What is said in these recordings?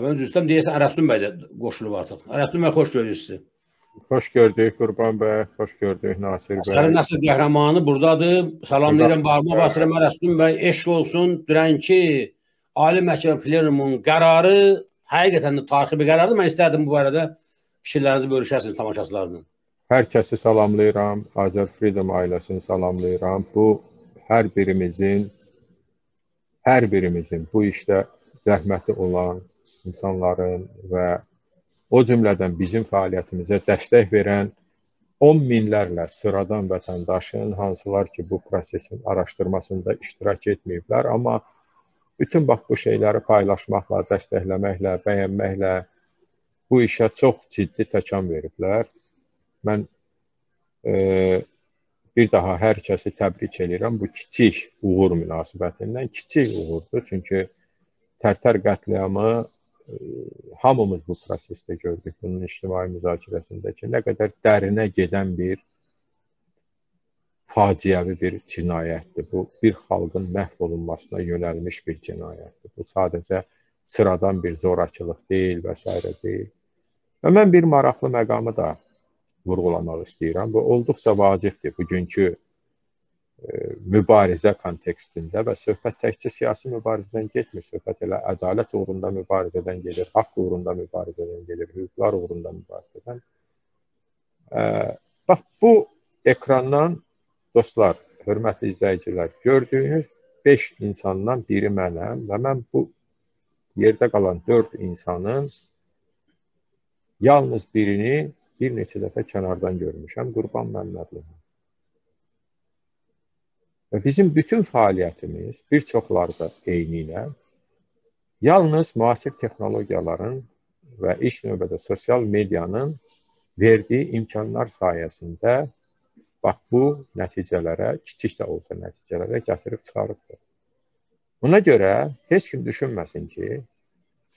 Mən üzrüstəm, deyirsən, Ərəstun bəy də qoşulub artıq. Ərəstun bəy, xoş gördük sizi. Xoş gördük Qurban bəy, xoş gördük Nasir bəy. Əsərin əsl qəhrəmanı buradadır. Salamlayıram, bağırma basıram Ərəstun bəy. Eşq olsun, dünənki Ali Məhkəmə Plenumunun qərarı həqiqətən də tarixi bir qərardır. Mən istərdim bu barədə fikirlərinizi bölüşəsiniz tamaşaçılarla. Hər kəsi salamlayıram, Azer Freedom ailəsini salamlayıram. Bu, hər birimizin bu işdə zəhməti olan insanların və o cümlədən bizim fəaliyyətimizə dəstək verən 10 minlərlə sıradan vətəndaşın, hansılar ki, bu prosesin araşdırmasında iştirak etməyiblər, amma bütün bax bu şeyləri paylaşmaqla, dəstəkləməklə, bəyənməklə bu işə çox ciddi təkan veriblər. Mən bir daha hər kəsi təbrik edirəm bu kiçik uğur münasibətindən. Kiçik uğurdur, çünki Tərtər qətliamı hamımız bu prosesdə gördük, bunun ictimai müzakirəsindəki nə qədər dərinə gedən bir faciəvi bir cinayətdir. Bu, bir xalqın məhv olunmasına yönəlmiş bir cinayətdir. Bu, sadəcə sıradan bir zorakılıq deyil və s. deyil. Və mən bir maraqlı məqamı da vurğulamaq istəyirəm. Bu, olduqca vacibdir bugünkü mübarizə kontekstində və söhbət təkcə siyasi mübarizədən getmir, söhbət elə ədalət uğrunda mübarizədən gelir, haqq uğrunda mübarizədən gelir, hüquqlar uğrunda mübarizədən. Bax, bu ekrandan, dostlar, hörmətli izləyicilər, gördüyünüz 5 insandan biri mənəm və mən bu yerdə qalan 4 insanın yalnız birini bir neçə dəfə kənardan görmüşəm, Qurban Məmmədli. Və bizim bütün fəaliyyətimiz bir çoxlarda eyni ilə yalnız müasir texnologiyaların və ilk növbədə sosial medianın verdiyi imkanlar sayəsində bax bu nəticələrə, kiçik də olsa nəticələrə gətirib çıxarıbdır. Buna görə heç kim düşünməsin ki,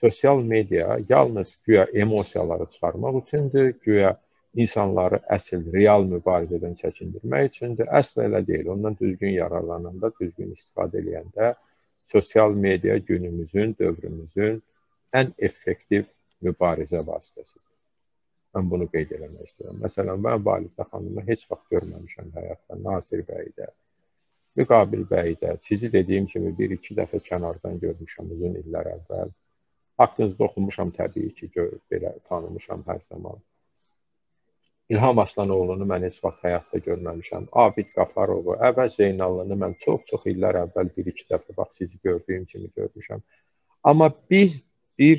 sosial media yalnız güya emosiyaları çıxarmaq üçündür, güya insanları əsl, real mübarizədən çəkindirmək üçündür. Əsl elə deyil, ondan düzgün yararlananda, düzgün istifadə edəndə sosial media günümüzün, dövrümüzün ən effektiv mübarizə vasitəsidir. Mən bunu qeyd eləmək istəyirəm. Məsələn, mən Valide xanımı heç vaxt görməmişəm həyatda, Nasir bəyidə, Müqabil bəyidə, sizi dediyim kimi bir-iki dəfə kənardan görmüşəm uzun illər əvvəl. Haqqınızda oxumuşam təbii ki, belə tanımışam hər zaman. İlham Aslanoğlunu mən heç vaxt həyatda görməmişəm. Abid Qafarovu, Əvəz Zeynallını mən çox-çox illər əvvəl bir-iki dəfə bax sizi gördüyüm kimi görmüşəm. Amma biz bir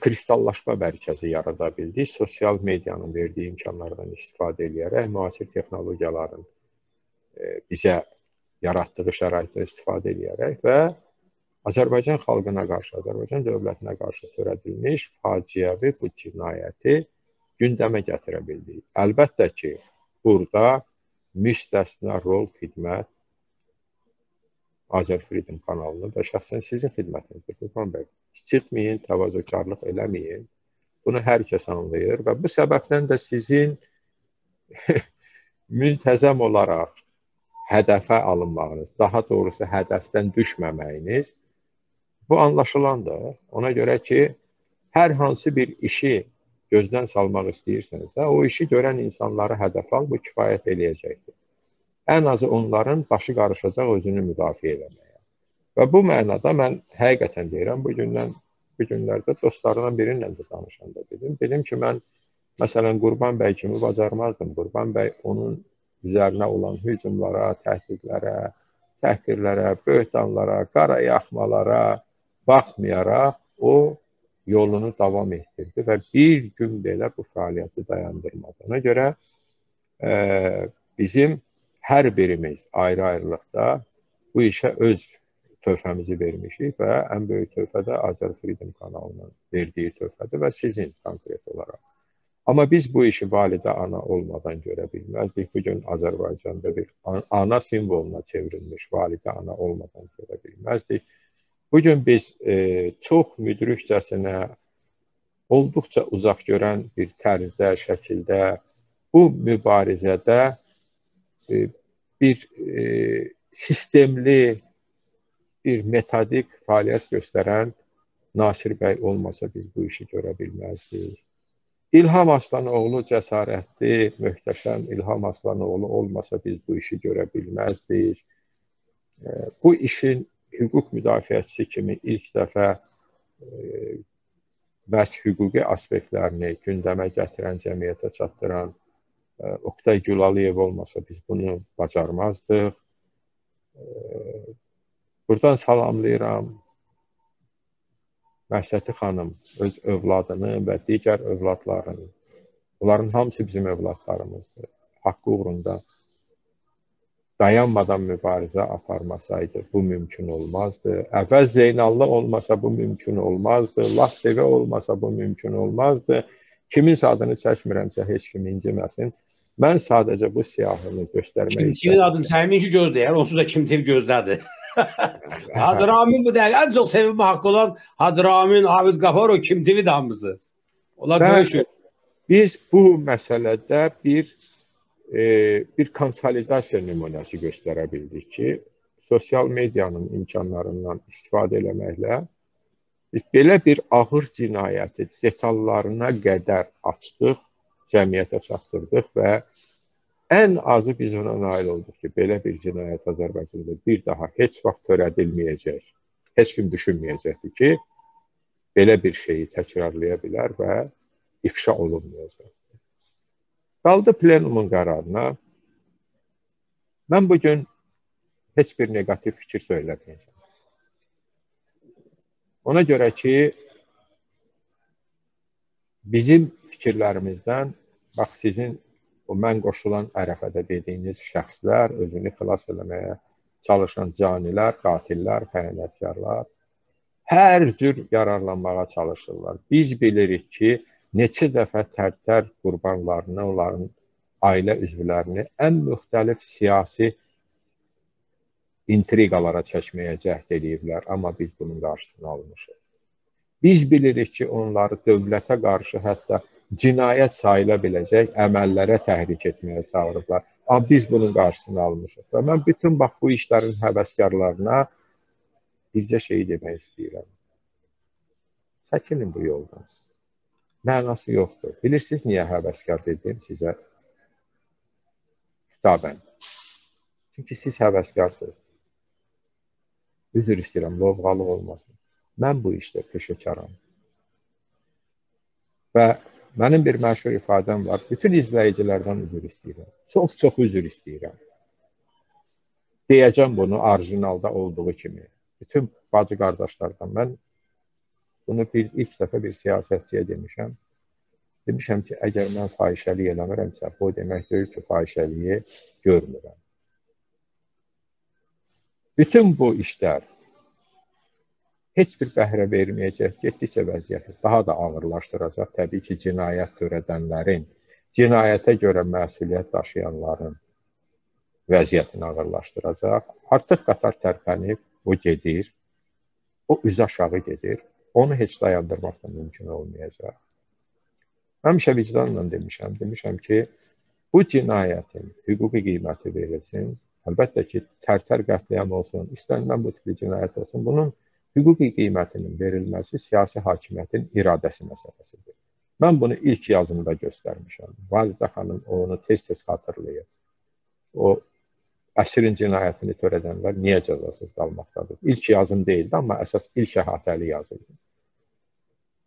kristallaşma mərkəzi yarada bildik. Sosial medianın verdiyi imkanlardan istifadə edərək, müasir texnologiyaların bizə yaratdığı şəraitdən istifadə edərək və Azərbaycan xalqına qarşı, Azərbaycan dövlətinə qarşı törədilmiş faciəvi bu cinayəti gündəmə gətirə bildik. Əlbəttə ki, burada müstəsna rol xidmət Azer Freedom kanalını və şəxsən sizin xidmətinizdir. Qurban bəy, kiçiltməyin, təvazökarlıq eləməyin. Bunu hər kəs anlayır və bu səbəbdən də sizin müntəzəm olaraq hədəfə alınmağınız, daha doğrusu hədəfdən düşməməyiniz bu anlaşılandır. Ona görə ki, hər hansı bir işi gözdən salmaq istəyirsiniz, o işi görən insanları hədəf al, bu kifayət eləyəcəkdir. Ən azı onların başı qarışacaq özünü müdafiə eləməyə. Və bu mənada mən həqiqətən deyirəm, bu günlərdə dostlarından birinlə də danışanda dedim. Dedim ki, mən məsələn Qurban bəy kimi bacarmazdım. Qurban bəy onun üzərinə olan hücumlara, təhdidlərə, təhqirlərə, böhtanlara, qara yaxmalara baxmayaraq o yolunu davam etdirdi və bir gün belə bu fəaliyyəti dayandırmadığına görə bizim hər birimiz ayrı-ayrılıqda bu işə öz töhfəmizi vermişik və ən böyük töhfə də Azer Freedom kanalının verdiyi töhfədir və sizin konkret olaraq. Amma biz bu işi validə ana olmadan görə bilməzdik. Bugün Azərbaycanda bir ana simvoluna çevrilmiş validə ana olmadan görə bilməzdik. Bugün biz çox müdrikcəsinə, olduqca uzaq görən bir tərzdə, şəkildə bu mübarizədə bir sistemli, bir metodik fəaliyyət göstərən Nasir Bey olmasa biz bu işi görə bilməzdik. İlham Aslanoğlu cəsarətli, möhtəşəm İlham Aslanoğlu olmasa biz bu işi görə bilməzdik. Bu işin hüquq müdafiəçisi kimi ilk dəfə məhz hüquqi aspektlərini gündəmə gətirən, cəmiyyətə çatdıran Oktay Gülalıyev olmasa biz bunu bacarmazdıq. Buradan salamlayıram Məsəti xanım, öz övladını və digər övladlarını. Bunların hamısı bizim övladlarımızdır. Haqqı uğrunda dayanmadan mübarizə aparmasaydı bu mümkün olmazdı. Əvəz Zeynallah olmasa bu mümkün olmazdı. Laf TV olmasa bu mümkün olmazdı. Kiminsə adını çəkmirəmsə heç kim inciməsin. Mən sadəcə bu siyahını göstərmək istəyirəm. Kimin adını çəkmirəm ki gözləyər, onsuz da kim TV gözlədi. Hacı Ramin bu değil. En çok sevilme hakkı olan Hacı Ramin, Abid Qafarov, Kim TV damızı. Onlar görüşür. Biz bu meselede bir konsolidasiya nümunəsi göstərə bildik ki, sosial medyanın imkanlarından istifadə eləməklə biz belə bir ağır cinayəti detallarına qədər açdıq, cəmiyyətə çatdırdıq və ən azı biz ona nail olduq ki, belə bir cinayət Azərbaycanda bir daha heç vaxt törədilməyəcək. Heç kim düşünməyəcəkdir ki, belə bir şeyi təkrarlaya bilər və ifşa olunmayacaq. Qaldı plenumun qərarına. Mən bugün heç bir negativ fikir söyləməyəcəm. Ona görə ki, bizim fikirlərimizdən, bax sizin o mən qoşulan ərəfədə dediyiniz şəxslər, özünü xilas eləməyə çalışan canilər, qatillər, xəyanətkarlar hər cür yararlanmağa çalışırlar. Biz bilirik ki, neçə dəfə Tərtər qurbanlarını, onların ailə üzvlərini ən müxtəlif siyasi intriqalara çəkməyə cəhd ediblər, amma biz bunun qarşısını almışıq. Biz bilirik ki, onları dövlətə qarşı hətta cinayət sayıla biləcək əməllərə təhrik etməyə çağırıblar. Amma biz bunun qarşısını almışıq. Və mən bütün bax bu işlərin həvəskarlarına bircə şeyi demək istəyirəm. Çəkilin bu yoldan. Mənası yoxdur. Bilirsiniz niyə həvəskar dedim sizə kitabən? Çünki siz həvəskarsınız. Üzr istəyirəm, lovğalıq olmasın. Mən bu işdə peşəkaram. Və mənim bir məşhur ifadəm var. Bütün izləyicilərdən üzr istəyirəm. Çox-çox üzr istəyirəm. Deyəcəm bunu orijinalda olduğu kimi. Bütün bacı qardaşlardan mən bunu ilk dəfə bir siyasətçiyə demişəm. Demişəm ki, əgər mən fahişəlik eləmirəmsə, bu demək deyil ki, fahişəliyi görmürəm. Bütün bu işlər heç bir bəhrə verməyəcək, getdikcə vəziyyəti daha da ağırlaşdıracaq. Təbii ki, cinayət törədənlərin, cinayətə görə məsuliyyət daşıyanların vəziyyətini ağırlaşdıracaq. Artıq qatar tərpənib, o gedir, o üz aşağı gedir. Onu heç dayandırmaq da mümkün olmayacaq. Həmişə vicdanla demişəm ki, bu cinayətin hüquqi qiyməti verilsin. Əlbəttə ki, Tərtər qətliamı olsun, istənilən bu tipli cinayət olsun. Bunun hüquqi qiymətinin verilməsi siyasi hakimiyyətin iradəsi məsələsidir. Mən bunu ilk yazımda göstərmişəm. Valide xanım onu tez-tez xatırlayır. O əsrin cinayətini törədənlər niyə cəzasız qalmaqdadır? İlk yazım deyildi, amma əsas ilk əhatəli yazıldı.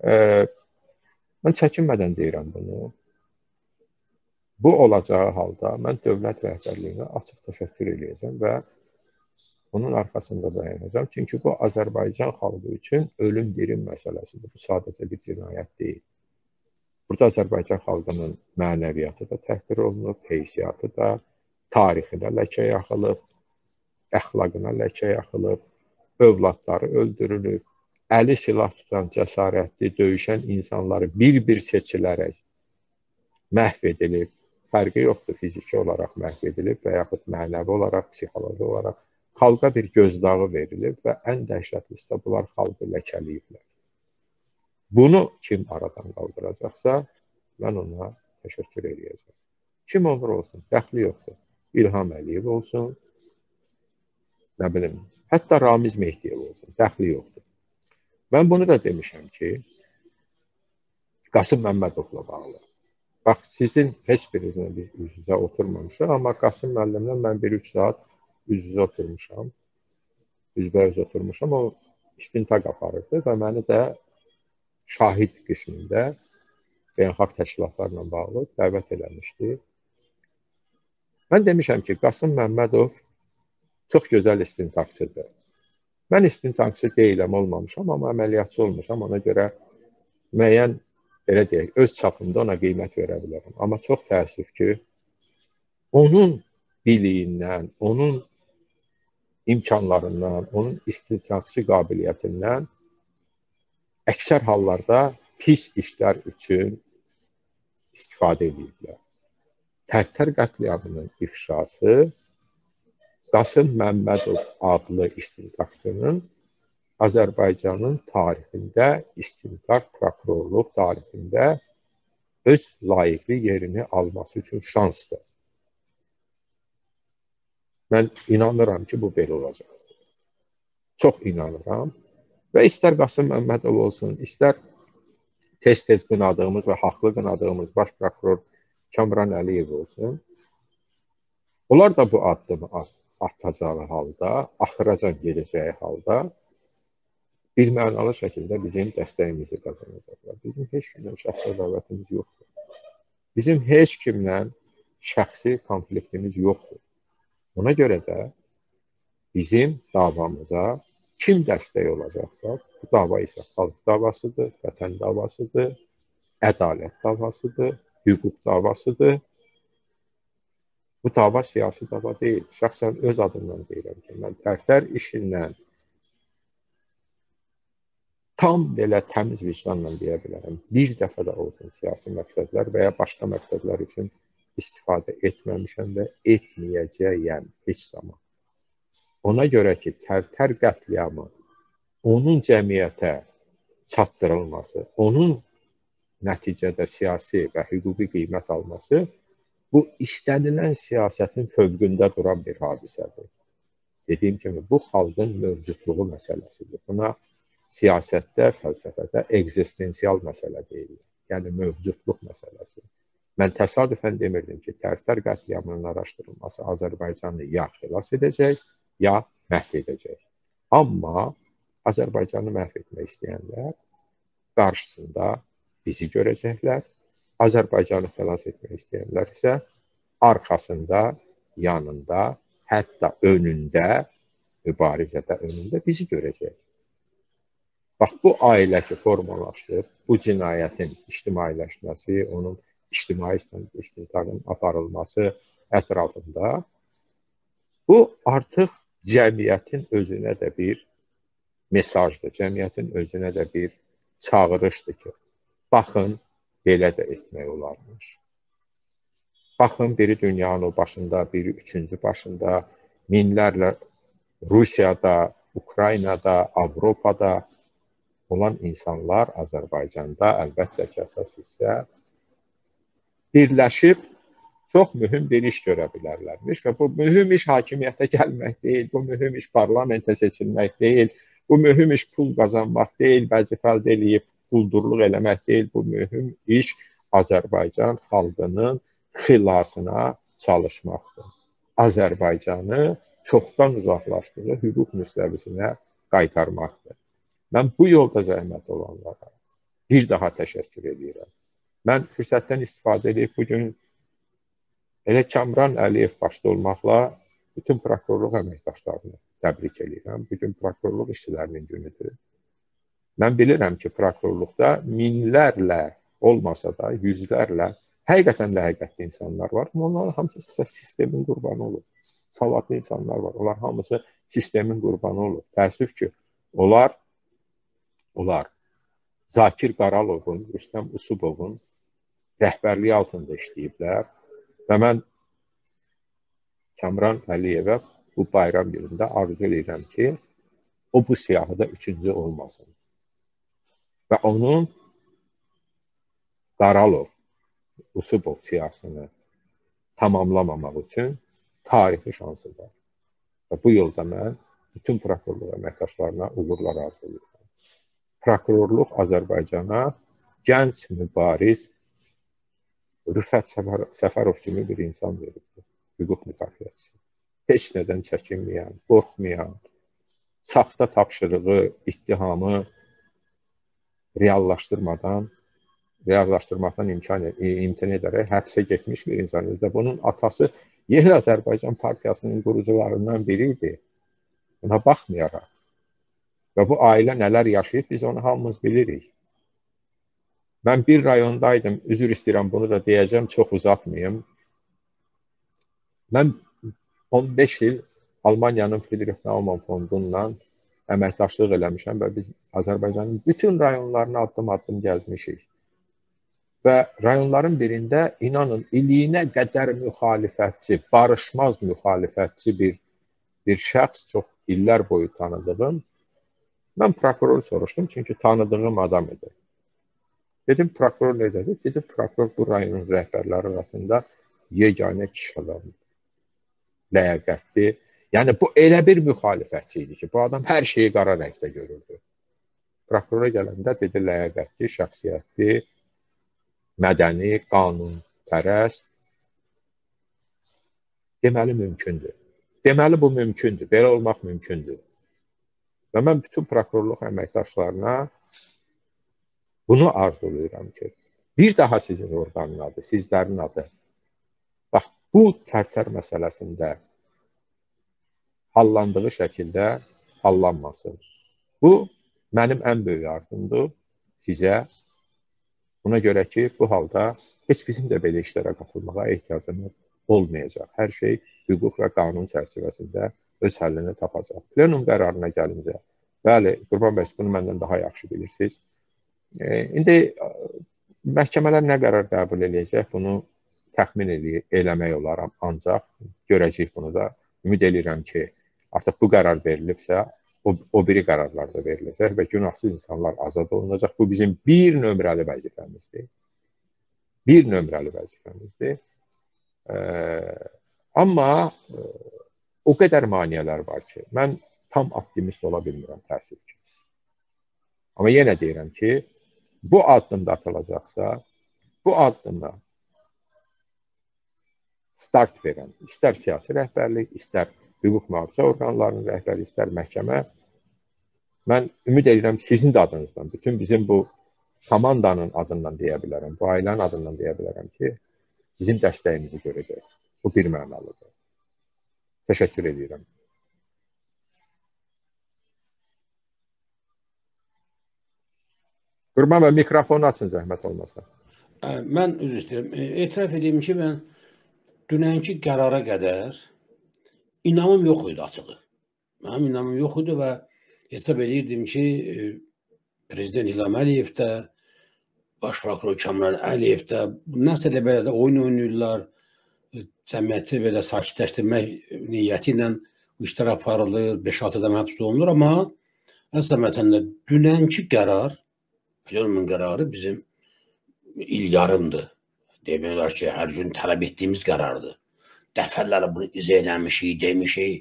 Mən çəkinmədən deyirəm bunu. Bu olacağı halda mən dövlət rəhbərliyinə açıq təşəkkür edəcəm və bunun arkasında dayanacağım. Çünki bu Azərbaycan xalqı üçün ölüm-dirim məsələsidir. Bu sadəcə bir cinayət deyil. Burada Azərbaycan xalqının mənəviyyatı da təhqir olunub, heysiyyatı da, tarixinə ləkə yaxılıb, əxlaqına ləkə yaxılıb, övladları öldürülüb, əli silah tutan cəsarətli, döyüşən insanları bir-bir seçilərək məhv edilib. Fərqi yoxdur, fiziki olaraq məhv edilib və yaxud mənəvi olaraq, psixoloji olaraq. Xalqa bir gözdağı verilib və ən dəhşətlisi də bunlar xalqı ləkəliyiblər. Bunu kim aradan qaldıracaqsa, mən ona təşəkkür edəcəm. Kim olur olsun, dəxli yoxdur. İlham Əliyev olsun, nə bilim, hətta Ramiz Mehdiyev olsun, dəxli yoxdur. Ben bunu da demişim ki, Qasım Məmmədovla bağlı. Bax, sizin heç birinizlə biz üz-üzə oturmamışıq, amma Qasım müəllimlə mən bir 3 saat üz-üzə oturmuşam. Üz-üzə oturmuşam, o istintaq aparırdı və məni də şahid qismində beynəlxalq təşkilatlarla bağlı dəvət eləmişdi. Mən demişəm ki, Qasım Məmmədov çox gözəl istintaqçıdır. Mən istintaqçı deyiləm, olmamışam, amma əməliyyatçı olmuşam, ona görə müəyyən, belə deyək, öz çapımda ona qiymət verə bilərəm. Amma çox təəssüf ki, onun biliyindən, onun imkanlarından, onun istintaqçı qabiliyyətindən əksər hallarda pis işlər üçün istifadə ediblər. Tərtər qətliamının ifşası Qasım Məmmədov adlı istintaqçının Azərbaycanın tarixində, istintaq prokurorluq tarixində öz layiqli yerini alması üçün şansdır. Mən inanıram ki, bu belə olacaqdır. Çox inanıram və istər Qasım Məmmədov olsun, istər tez-tez qınadığımız və haqlı qınadığımız baş prokuror Kamran Əliyev olsun, onlar da bu addımı atacağı halda, axıracan gedəcəyi halda bir mənalı şəkildə bizim dəstəyimizi qazanacaqlar. Bizim heç kimdən şəxsi davətimiz yoxdur. Bizim heç kimdən şəxsi konfliktimiz yoxdur. Ona görə də bizim davamıza kim dəstək olacaqsa, bu dava isə xalq davasıdır, vətən davasıdır, ədalət davasıdır, hüquq davasıdır. Bu dava siyasi dava deyil. Şəxsən öz adımdan deyirəm ki, mən Tərtər işindən tam belə təmiz vicdanla deyə bilərəm, bir dəfə də olsun siyasi məqsədlər və ya başqa məqsədlər üçün istifadə etməmişəm və etməyəcəyəm heç zaman. Ona görə ki, Tərtər qətliamı, onun cəmiyyətə çatdırılması, onun nəticədə siyasi və hüquqi qiymət alması bu istənilən siyasətin fövqündə duran bir hadisədir. Dediyim kimi, bu xalqın mövcudluğu məsələsidir. Buna siyasətdə, fəlsəfədə egzistensial məsələ deyil, yəni mövcudluq məsələsi. Mən təsadüfən demirdim ki, Tərtər qətliamının araşdırılması Azərbaycanı ya xilas edəcək, ya məhv edəcək. Amma Azərbaycanı məhv etmək istəyənlər qarşısında bizi görəcəklər, Azərbaycanı xilas etmək istəyənlər isə arxasında, yanında, hətta önündə, mübarizədə önündə bizi görəcək. Bax, bu ailə ki, formalaşır, bu cinayətin ictimailəşməsi, onun ictimai istintaqın aparılması ətrafında bu artıq cəmiyyətin özünə də bir mesajdır, cəmiyyətin özünə də bir çağırışdır ki, baxın, belə də etmək olarmış. Baxın, biri dünyanın başında, biri üçüncü başında, minlərlə Rusiyada, Ukraynada, Avropada olan insanlar Azərbaycanda əlbəttə ki, əsas isə birləşib çox mühüm bir iş görə bilərlərmiş və bu mühüm iş hakimiyyətə gəlmək deyil, bu mühüm iş parlamentə seçilmək deyil, bu mühüm iş pul qazanmaq deyil, vəzifə əldə eləyib quldurluq eləmək deyil, bu mühüm iş Azərbaycan xalqının xilasına çalışmaqdır. Azərbaycanı çoxdan uzaqlaşdığı hüquq müstəvisinə qaytarmaqdır. Mən bu yolda zəhmət olanlara bir daha təşəkkür edirəm. Mən fürsətdən istifadə edib bugün elə Kamran Əliyev başda olmaqla bütün prokurorluq əməkdaşlarını təbrik edirəm. Bütün prokurorluq işçilərinin günüdür. Mən bilirəm ki, prokurorluqda minlərlə olmasa da yüzlərlə həqiqətən ləyaqətli insanlar var. Onların hamısı sistemin qurbanı olur. Savadlı insanlar var. Onlar hamısı sistemin qurbanı olur. Təəssüf ki, onlar Zakir Qaralovun, Rüstəm Usubovun rəhbərliyi altında işləyiblər və mən Kamran Əliyevə bu bayram günündə arzu edirəm ki, o bu siyahıda üçüncü olmasın və onun Qaralov, Usubov siyahısını tamamlamamaq üçün tarixi şansı var və bu yolda mən bütün prokurorluq əməkdaşlarına uğurlar arzu edirəm. prokurorluq Azərbaycana gənc mübariz Rüfət Səfərov kimi bir insan veribdir. Hüquq müdafiəsi. Heç nədən çəkinməyən, qorxmayan, saxta tapşırığı, ittihamı reallaşdırmaqdan imtina edərək həbsə getmiş bir insanız da. Bunun atası Yeni Azərbaycan Partiyasının qurucularından biri idi. Buna baxmayaraq. Və bu ailə nələr yaşayıb, biz onu hamımız bilirik. Mən bir rayondaydım, üzr istəyirəm, bunu da deyəcəm, çox uzatmayayım. Mən 15 il Almaniyanın Friedrich Naumann Fondundan əməkdaşlıq eləmişəm və biz Azərbaycanın bütün rayonlarını addım-addım gəzmişik. Və rayonların birində, inanın, iliyinə qədər müxalifətçi, barışmaz müxalifətçi bir şəxs, çox illər boyu tanıdığım, mən prokuroru soruşdum, çünki tanıdığım adam idi. Dedim, prokuror ne dedi? Dedim, prokuror bu rayonun rəhbərləri arasında yeganə kişi adamdır. Ləyaqətli. Yəni, bu elə bir müxalifətçi idi ki, bu adam hər şeyi qara rəngdə görürdü. Prokurora gələndə dedi, ləyaqətli, şəxsiyyətli, mədəni, qanunpərəst. Deməli, mümkündür. Deməli, bu mümkündür. Belə olmaq mümkündür. Və mən bütün prokurorluq əməkdaşlarına bunu arzulayıram ki, bir daha sizin orqanın adı, sizlərin adı. Bax, bu tərtər məsələsində hallandığı şəkildə hallanmasın. Bu, mənim ən böyük arzumdur sizə. Buna görə ki, bu halda heç bizim də belə işlərə qatılmağa ehtiyacımız olmayacaq. Hər şey hüquq və qanun çərçivəsində öz həllini tapacaq. Plenum qərarına gəlincə, bəli, Qurban bəy, bunu məndən daha yaxşı bilirsiniz. İndi məhkəmələr nə qərar qəbul edəcək, bunu təxmin eləmək olar, ancaq görəcəyik bunu da. Ümid edirəm ki, artıq bu qərar verilibsə, o biri qərarlarda veriləcək və günahsız insanlar azad olunacaq. Bu bizim bir nömrəli vəzifəmizdir. Bir nömrəli vəzifəmizdir. Amma o qədər maniyələr var ki, mən tam optimist ola bilmirəm, təəssüf ki. Amma yenə deyirəm ki, bu addımda atılacaqsa, bu addımda start verən, istər siyasi rəhbərlik, istər hüquq mühafizə orqanlarının rəhbərliyi, istər məhkəmə. Mən ümid edirəm sizin də adınızdan, bütün bizim bu komandanın adından deyə bilərəm, bu ailənin adından deyə bilərəm ki, bizim dəstəyimizi görəcək. Bu bir mənalıdır. Təşəkkür edirəm. Qurban bəy, mikrofonu açın zəhmət olmasa. Mən üzr istəyirəm. Etiraf edeyim ki, mən dünənki qərara qədər inamım yox idi açığı. Mənim inamım yox idi və hesab edirdim ki, Prezident İlham Əliyev də, Başprokuror Kamran Əliyev də, nəsə elə belə də oyun oynayırlar, cəmiyyəti belə sakitləşdirmək niyyəti ilə işlər aparılır, 5-6 adam həbs olunur, amma əslən vətəndə dünənki qərar, Plenumun qərarı bizim il yarımdır. Demək olar ki, hər gün tələb etdiyimiz qərardır. Dəfələrlə bunu izah eləmişik, demişik.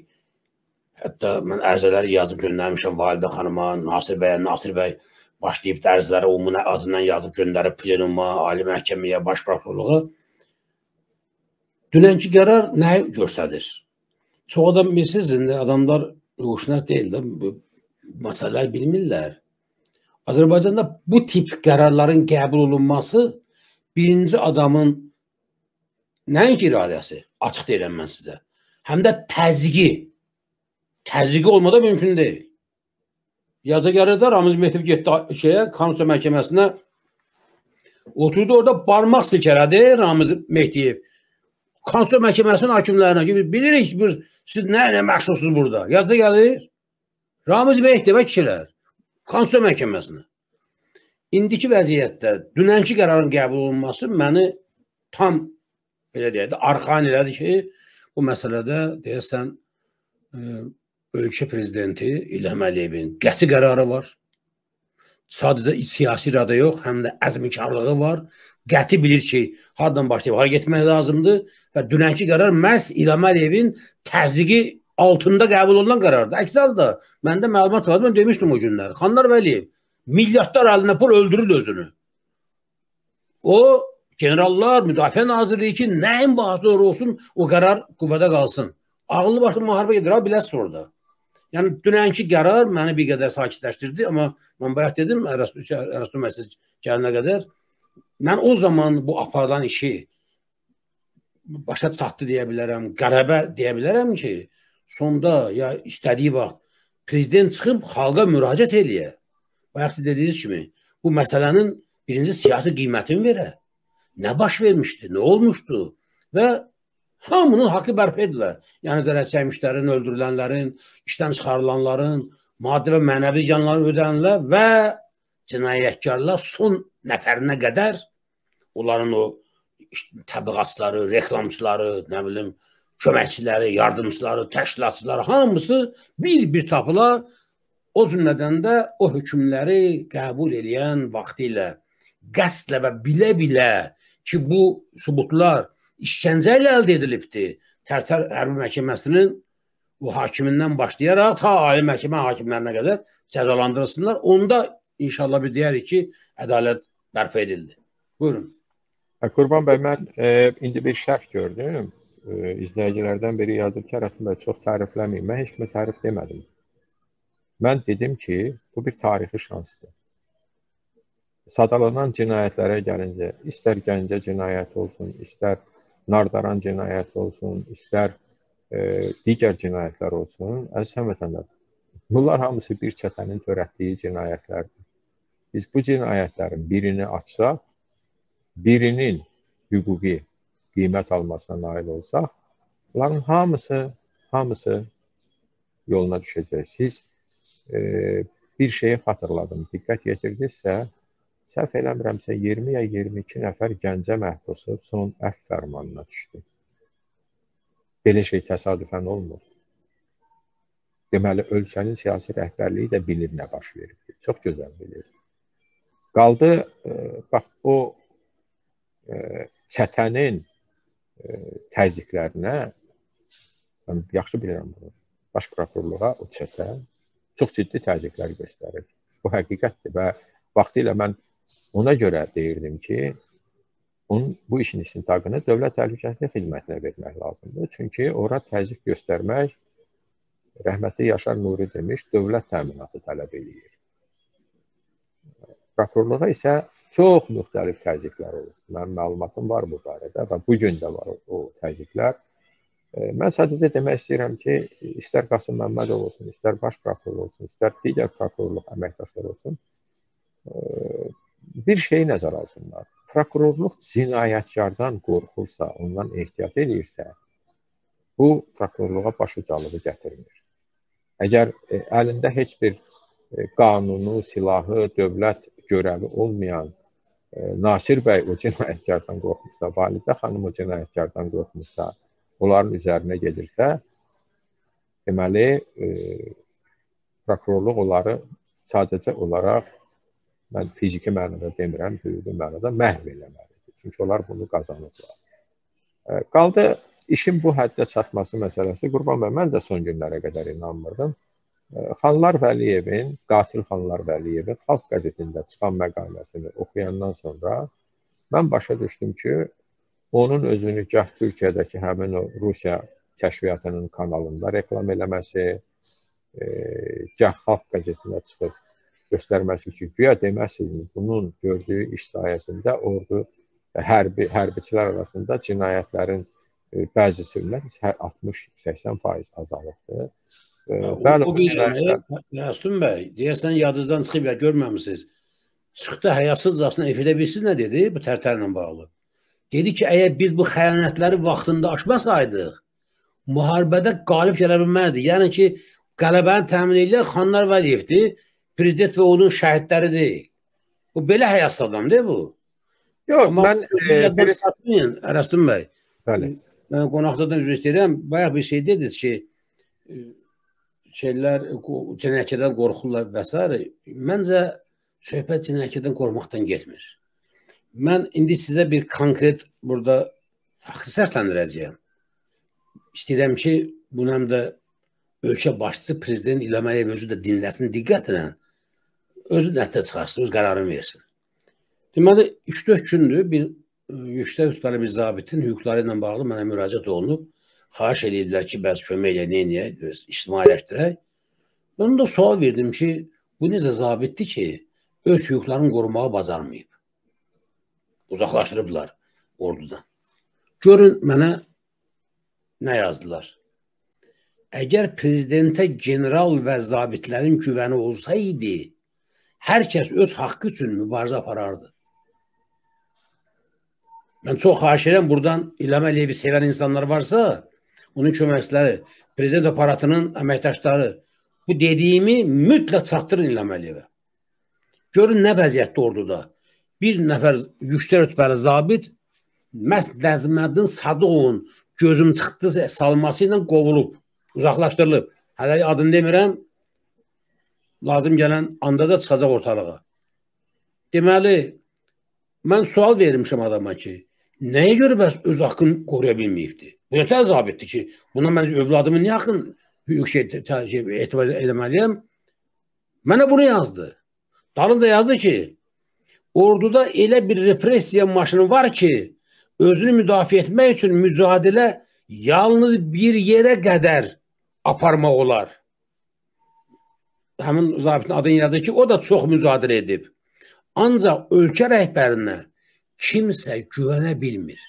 Hətta mən ərizələri yazıb göndərmişəm Valide xanıma, Nasir bəyə. Nasir bəy başlayıb da ərizələri onun adından yazıb göndərib plenuma, ali məhkəməyə, baş prokurorluğa. Dünənki qərar nəyi göstərir? Çox adam bilsiniz, adamlar hüquqşünas deyil də, məsələlər bilmirlər. Azərbaycanda bu tip qərarların qəbul olunması birinci adamın nəinki iradəsi, açıq deyiləm mən sizə, həm də təzyiqi olmada mümkün deyil. Yazıqarı da Ramiz Mehdiyev getdi şeye, Konstitusiya Məhkəməsinə oturdu, orada barmaq silkələdi Ramiz Mehdiyev. Konstitusiya Məhkəməsinin hakimlərinə ki, bilirik siz nə məşğulsunuz burada. Yazıqarı Ramiz Mehdiyevə kişilər Konstitusiya Məhkəməsinə. İndiki vəziyyətdə dünənki qərarın qəbul olunması məni tam, belə deyək də, arxan elədi ki, bu məsələdə, deyəsən, ölkə prezidenti İlham Əliyevin qəti qərarı var. Sadəcə siyasi irada yox, həm də əzmkarlığı var. Qəti bilir ki, hardan başlayıb, hara getmək lazımdır və dünənki qərar məhz İlham Əliyevin təzyiqi altında qəbul olunan qərardır. Əks halda məndə məlumat var, mən demişdim o günləri. Xanlar Vəliyev Milyardlar haline pul öldürür özünü. O generallar, Müdafiə Nazirliği için neyin bahası doğru olsun o karar kuvvete kalsın. Ağıllı başlı müharibə gedir, abi biləsiz orada. Yəni dünənki qərar məni bir qədər sakitləşdirdi, amma mən bayaq dedim, Ərəstun məsəl gəlinə qədər mən o zaman bu aparılan işi başa çatdı deyə bilərəm, qələbə deyə bilərəm ki, sonda ya istədiyi vaxt prezident çıxıb xalqa müraciət eləyə. Bayaq siz dediyiniz kimi, bu məsələnin birinci siyasi qiymətini verə. Nə baş vermişdi, nə olmuşdu və hamının haqqı bərpa edilir. Yəni zərər çəkmişlərin, öldürülənlərin, işdən çıxarılanların, maddi və mənəvi canları ödənilər və cinayətkarlar son nəfərinə qədər onların o təbliğatçıları, reklamçıları, nə bilim, köməkçiləri, yardımçıları, təşkilatçıları hamısı bir-bir tapıla o cümlədən də o hökmləri qəbul edən vaxtı ilə qəsdlə və bilə-bilə ki, bu sübutlar İşkəncə ilə əldə edilibdi. Tərtər Hərbi Məhkəməsinin bu hakimindən başlayaraq ta Ali Məhkəmə hakimlərinə qədər cəzalandırılsınlar. Onda inşallah bir deyərik ki, ədalət bərpa edildi. Buyurun. Qurban bəy, mən indi bir şərh gördüm. İzləyicilərdən biri yazdı ki, Ərəstun bəy, çox tərifləməyim. Mən heç kimə tərif demədim. Mən dedim ki, bu bir tarixi şansdır. Sadalanan cinayətlərə gəlincə, istər Gəncə cinayəti olsun, istər Nardaran cinayəti olsun, istər digər cinayətlər olsun, əziz vətəndaşlar, bunlar hamısı bir çətənin törətdiyi cinayətlərdir. Biz bu cinayətlərin birini açsaq, birinin hüquqi qiymət almasına nail olsaq, bunların hamısı yoluna düşəcək. Siz bir şeyi xatırladım, diqqət yetirdinizsə, səhv eləmirəmsə, 20 ya 22 nəfər Gəncə məhbusu son əfv fərmanına düşdü. Belə şey təsadüfən olmur. Deməli, ölkənin siyasi rəhbərliyi də bilir nə baş verib. Çox gözəl bilir. Qaldı, bax, o çətənin təzyiqlərinə, mən yaxşı bilirəm bunu, baş prokurorluğa o çətə çox ciddi təzyiqlər göstərir. Bu həqiqətdir və vaxtilə mən ona görə deyirdim ki, bu işin istintaqını Dövlət Təhlükəsizlik Xidmətinə vermək lazımdır. Çünki ora təzyiq göstərmək, rəhmətli Yaşar Nuri demiş, dövlət təminatı tələb edir. Prokurorluğa isə çox müxtəlif təzyiqlər olur. Mənim məlumatım var bu barədə və bugün də var o təzyiqlər. Mən sadəcə demək istəyirəm ki, istər Qasım Məmmədov olsun, istər baş prokuror olsun, istər digər prokurorluq əməkdaşlar olsun, bir şey nəzər alsınlar. Prokurorluq cinayətkardan qorxursa, ondan ehtiyat edirsə, bu prokurorluğa başucalığı gətirmir. Əgər əlində heç bir qanunu, silahı, dövlət görəvi olmayan Nasir bəy o cinayətkardan qorxmuşsa, Valide xanım o cinayətkardan qorxmuşsa, onların üzərinə gedirsə, deməli, prokurorluq onları sadəcə olaraq mən fiziki mənada demirəm, hüquqi mənada məhv eləməlidir. Çünki onlar bunu qazanıblar. Qaldı, işin bu həddə çatması məsələsi. Qurban bəy, mən də son günlərə qədər inanmırdım. Xanlar Vəliyevin, qatil Xanlar Vəliyevin Xalq qəzetində çıxan məqaləsini oxuyandan sonra mən başa düşdüm ki, onun özünü gah Türkiyədəki həmin o Rusiya kəşfiyyatının kanalında reklam eləməsi, gah Xalq qəzetində çıxıb göstərməsi ki, güya deməksiniz, bunun gördüyü iş sayəsində ordu hərbiçilər arasında cinayətlərin bəzisindən 60-80% azalıqdır. O bildirəni, Ərəstun bəy, deyəsən, yadınızdan çıxıb ya görməmişsiniz, çıxdı həyasızcasına efilə bilsiniz nə dedi bu Tərtərlə bağlı? Dedi ki, əgər biz bu xəyanətləri vaxtında aşmasaydıq, müharibədə qalib gələ bilməzdik. Yəni ki, qələbəni təmin edən Xanlar Vəliyevdir, prezident və onun şəhidləri deyil. Bu, belə həyas adam deyil bu. Yox, mən... Ərəstun bəy, mən qonaqlardan üzr istəyirəm, bayaq bir şey dediniz ki, şeylər cinayətkardan qorxurlar və s. Məncə, söhbət cinayətkardan qorxmaqdan getmir. Mən indi sizə bir konkret burada fəxri səsləndirəcəyəm. İstəyirəm ki, bunu həm də ölkə başçısı prezident İlham Əliyev özü də dinləsin diqqətlə. öz nəticə çıxarsın, öz qərarını versin. Deməli, 3-4 gündür bir yüksək rütbəli bir zabitin hüquqları ilə bağlı mənə müraciət olunub. Xahiş ediblər ki, bəzi kömək elə, neyə, ictimailəşdirək. Mən də sual verdim ki, bu necə zabitdir ki, öz hüquqlarını qorumağı bacarmayıb. Uzaqlaşdırıblar ordudan. Görün, mənə nə yazdılar? Əgər prezidentə general və zabitlərin güvəni olsaydı, hər kəs öz haqqı üçün mübarizə aparardı. Mən çox xahiş edirəm, buradan İlham Əliyevi sevən insanlar varsa, onun köməkçiləri, prezident aparatının əməkdaşları, bu dediyimi mütləq çatdırın İlham Əliyevə. Görün, nə vəziyyətdə orduda. Bir nəfər yüksək rütbəli zabit, məhz Nəzməddin Sadıqovun gözüm çıxdı salması ilə qovulub, uzaqlaşdırılıb. Hələ adını demirəm, lazım gələn anda da çıxacaq ortalığa. Deməli, mən sual vermişim adama ki, nəyə görə bəs öz haqqını qoruya bilməyibdir? Bu nətər zabitdir ki, buna mən övladımı niyə haqqını etibar eləməliyəm? Mənə bunu yazdı. Dalında yazdı ki, orduda elə bir repressiya maşını var ki, özünü müdafiə etmək üçün mücadilə yalnız bir yerə qədər aparmaq olar. Həmin zabitin adını yazır ki, o da çox mücadilə edib. Ancaq ölkə rəhbərinə kimsə güvənə bilmir.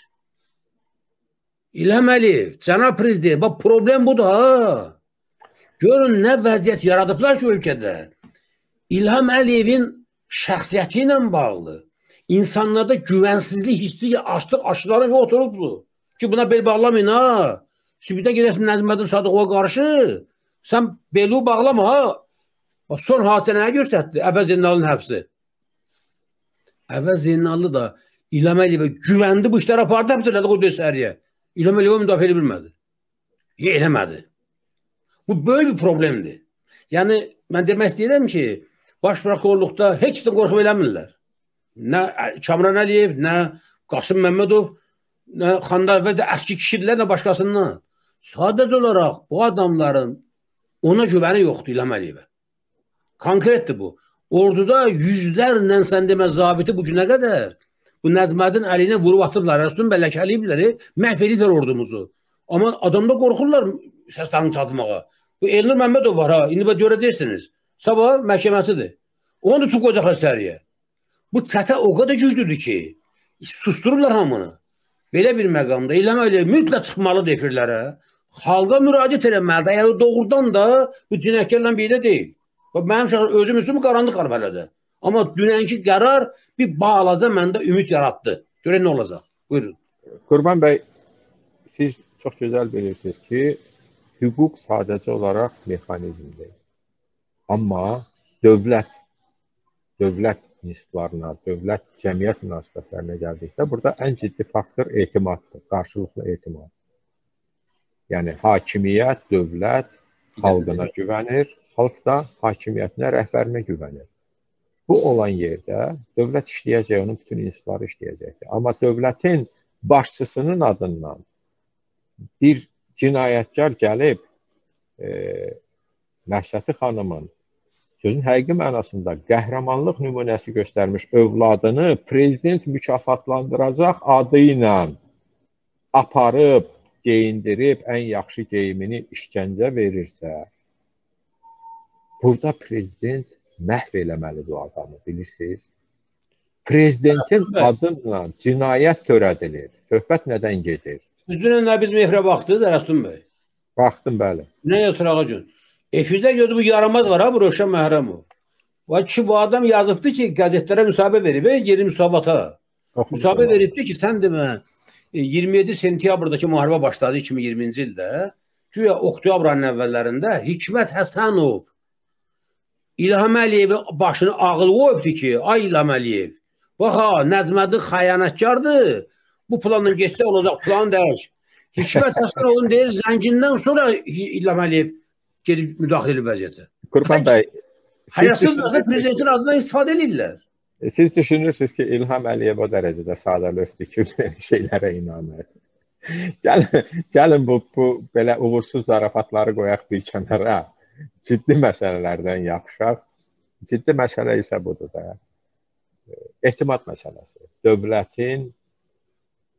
İlham Əliyev, cənab prezident, bax problem budur ha. Görün, nə vəziyyət yaradıblar ki ölkədə. İlham Əliyevin şəxsiyyəti ilə bağlı insanlarda güvənsizlik hissi aşılara və oturubdur. Ki, buna bel bağlamayın ha. Sübitə gedəsin Nəzməddin Sadıqova qarşı. Sən beli bağlama ha. Son hadisə nəyə göstərdi? Əvəz Zeynalının həbsi. Əvəz Zeynalı da İlham Əliyevə güvəndi, bu işləri apardı, həbsdirlədi Qudda Səhəriyə. İlham Əliyevə müdafiə edə bilmədi. Eləmədi. Bu, böyük bir problemdir. Yəni, mən demək istəyirəm ki, baş prokurorluqda heç də qorxu eləmirlər. Nə Kamran Əliyev, nə Qasım Məmmədov, nə Xanlar Vəliyev, əski kişidirlər, nə başqasından. Sadəcə olaraq bu adamların ona güvəni yoxdur İlham Əliyevə. Konkretdir bu. Orduda yüzlərlə sən demə zabiti bu günə qədər bu Nəzməddin Əliyevə vurub atıblar, Ərəstun bəy ləkəliyiblər, məhv ediblər ordumuzu. Amma adamda qorxurlar səs tanı çatmağa. Bu Elnur Məmmədov var ha, indi bə görəcəksiniz. Sabah məhkəməsidir. Onu da çox qoyacaqlar səriyə. Bu çətə o qədər güclüdür ki, sustururlar hamını. Belə bir məqamda İlham Əliyev mütləq çıxmalıdır efirlərə. Xalqa müraciət eləməlidir. Əgər doğrudan da bu cinayətkarla bir elə deyil. Mənim şəxsən özüm üçün qaranlıq qalıb hələdə. Amma dünənki qərar bir bağlaca məndə ümid yaratdı. Görək nə olacaq? Buyurun. Qurban bəy, siz çox gözəl bilirsiniz ki, hüquq sadəcə olaraq mexanizmdir. Amma dövlət institutlarına, dövlət cəmiyyət münasibətlərinə gəldikdə burada ən ciddi faktor etimaddır, qarşılıqlı etimad. Yəni, hakimiyyət, dövlət xalqına güvənir, xalq da hakimiyyətinə, rəhbərinə güvənir. Bu olan yerdə dövlət işləyəcək, onun bütün institutları işləyəcəkdir. Amma dövlətin başçısının adından bir cinayətkar gəlib Məsəti xanımın sözün həqiqi mənasında qəhrəmanlıq nümunəsi göstərmiş övladını prezident mükafatlandıracaq adı ilə aparıb, geyindirib, ən yaxşı geyimini işgəncə verirsə, burada prezident məhv eləməli bu adamı, bilirsiniz? Prezidentin adıyla cinayət törədilir. Söhbət nədən gedir? Üzdünə nə biz mehrə baxdınız, Ərəstun bəy? Baxdım, bəli. Nə yazır ağa gün? Efirdə gördü, bu yaramaz var ha, bu Rövşən Məhrəmov. Və ki, bu adam yazıbdır ki, qəzetlərə müsahibə verib, yeni müsahibata. Müsahibə veribdir ki, sən demə, 27 sentyabrdakı müharibə başladı 2020-ci ildə, güya oktyabr ayının əvvəllərində Hikmət Həsənov İlham Əliyevi başını ağıl qoyubdur ki, ay İlham Əliyev, bax ha, Nəzməddin xəyanətkardır, bu planla geçsə olacaq, plan dəyək. Hikmət Həsənovun deyir, zəngindən sonra İlham Əliyev gedib müdaxilə edib vəziyyətə. Qurban bəy, həyasızlarla prezidentin adından istifadə edirlər. Siz düşünürsünüz ki, İlham Əliyev o dərəcədə sadəlövdür ki, şeylərə inanır. Gəlin bu belə uğursuz zarafatları qoyaq bir kənara, ciddi məsələlərdən yapışaq Ciddi məsələ isə budur da. Etimad məsələsi. Dövlətin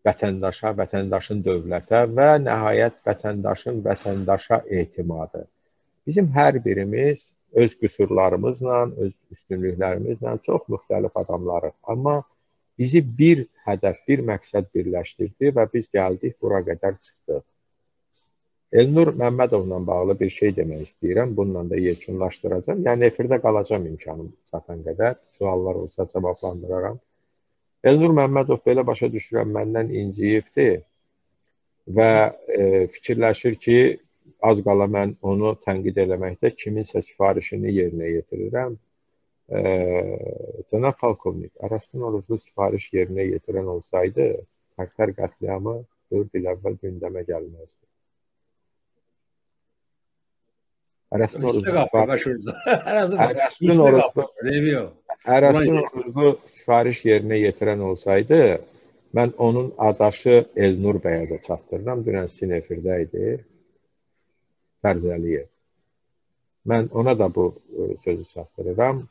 vətəndaşa, vətəndaşın dövlətə və nəhayət vətəndaşın vətəndaşa etimadı. Bizim hər birimiz öz qüsurlarımızla, öz üstünlüklərimizlə çox müxtəlif adamlarıq. Amma bizi bir hədəf, bir məqsəd birləşdirdi və biz gəldik, bura qədər çıxdıq. Elnur Məmmədovla bağlı bir şey demək istəyirəm, bununla da yekunlaşdıracam. Yəni, efirdə qalacam imkanım çatan qədər, suallar olsa cavablandıraram. Elnur Məmmədov belə başa düşürəm, məndən inciyibdir və fikirləşir ki, az qala mən onu tənqid eləməkdə kiminsə sifarişini yerinə yetirirəm. Cənab Falkovnik, Ərəstun Oruclu sifariş yerinə yetirən olsaydı, Tərtər qətliamı 4 il əvvəl gündəmə gəlməzdi. Ərəstun Oruclu sifariş yerinə yetirən olsaydı, mən onun adaşı Elnur bəyə də çatdırıram. Dünən sinefirdə idi, Fərz Əliyev. Mən ona da bu sözü çatdırıram.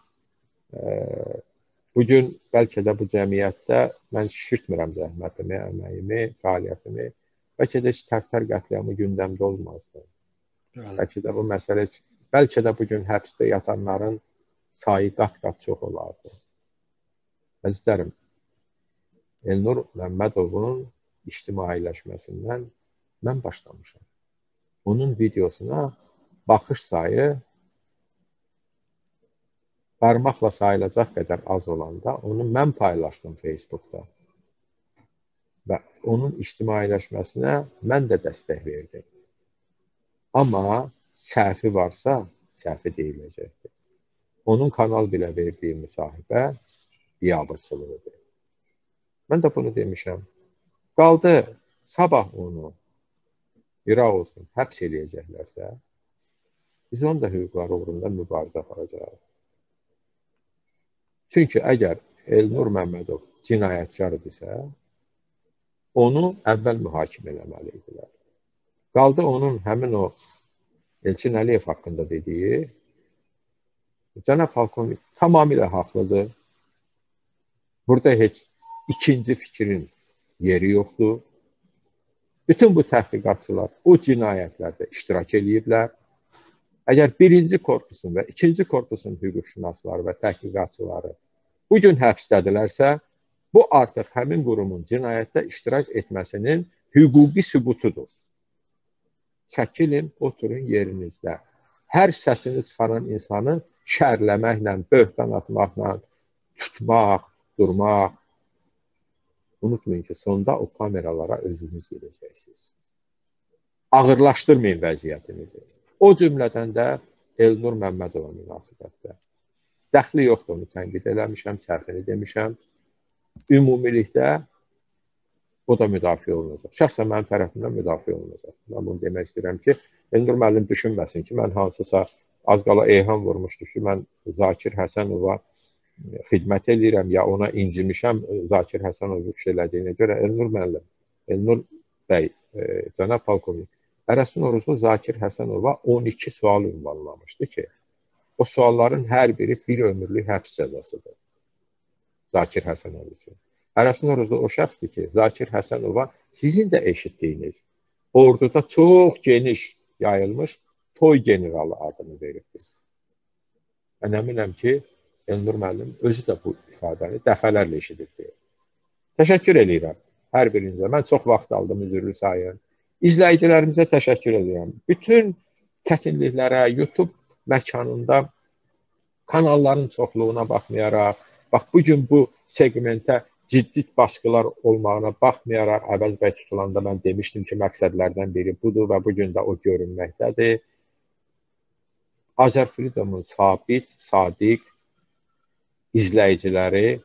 Bugün bəlkə də bu cəmiyyətdə mən şişirtmirəm zəhmətimi, əməyimi, fəaliyyətimi. Bəlkə də heç Tərtər qətliamı gündəmdə olmazdı. Bəlkə də bugün həbsdə yatanların sayı qat-qat çox olardı. Əzizlərim, Elnur Məmmədovun ictimailəşməsindən mən başlamışam. Onun videosuna baxış sayı barmaqla sayılacaq qədər az olanda onu mən paylaşdım Facebookda və onun ictimailəşməsinə mən də dəstək verdim. Amma səhvi varsa, səhvi deyiləcəkdir. Onun kanal bilə verdiyi müsahibə biabırçılığıdır. Mən də bunu demişəm. Qaldı, sabah onu İraq olsun, həbs eləyəcəklərsə, biz onun da hüquqları uğrunda mübarizə aparacaq. Çünki əgər Elnur Məmmədov cinayətkar idisə, onu əvvəl mühakimə eləməli idilər. Qaldı onun həmin o Elçin Əliyev haqqında dediyi, cənab Halkovnik tamamilə haqlıdır. Burada heç ikinci fikrin yeri yoxdur. Bütün bu təhqiqatçılar o cinayətlərdə iştirak ediblər. Əgər birinci korpusun və ikinci korpusun hüquqşünasları və təhqiqatçıları bugün həbsdədirlərsə, bu artıq həmin qurumun cinayətdə iştirak etməsinin hüquqi sübutudur. Çəkilin, oturun yerinizdə. Hər səsini çıxaran insanı şərləməklə, böhtan atmaqla, tutmaq, durmaq. Unutmayın ki, sonda o kameralara özünüz gedəcəksiniz. Ağırlaşdırmayın vəziyyətinizi. O cümlədən də Elnur Məmmədova münasibətdə. Dəxli yoxdur, onu tənqid eləmişəm, səhvini demişəm. Ümumilikdə o da müdafiə olunacaq. Şəxsən mənim tərəfimdən müdafiə olunacaq. Mən bunu demək istəyirəm ki, Elnur müəllim düşünməsin ki, mən hansısa az qala eyham vurmuşdu ki, mən Zakir Həsənova xidmət edirəm ya ona incimişəm Zakir Həsənova fikir elədiyinə görə. Elnur müəllim, Elnur bəy, cənab Falkovnik, Ərəstun Oruclu Zakir Həsənova 12 sual ünvanlamışdı ki, o sualların hər biri bir ömürlük həbs cəzasıdır Zakir Həsənov üçün. Ərəstun Oruclu o şəxsdir ki, Zakir Həsənova sizin də eşitdiyiniz, orduda çox geniş yayılmış toy generalı adını veribdir. Mən əminəm ki, Elnur müəllim özü də bu ifadəni dəfələrlə eşidibdir. Təşəkkür edirəm hər birinizə. Mən çox vaxt aldım, üzrlü sayın. İzləyicilərimizə təşəkkür edirəm. Bütün çətinliklərə, YouTube məkanında kanalların çoxluğuna baxmayaraq, bax, bugün bu segmentə ciddi baskılar olmağına baxmayaraq Əvəz bəy tutulanda mən demişdim ki, məqsədlərdən biri budur və bugün də o görünməkdədir. Azer Freedomun sabit, sadiq izləyiciləri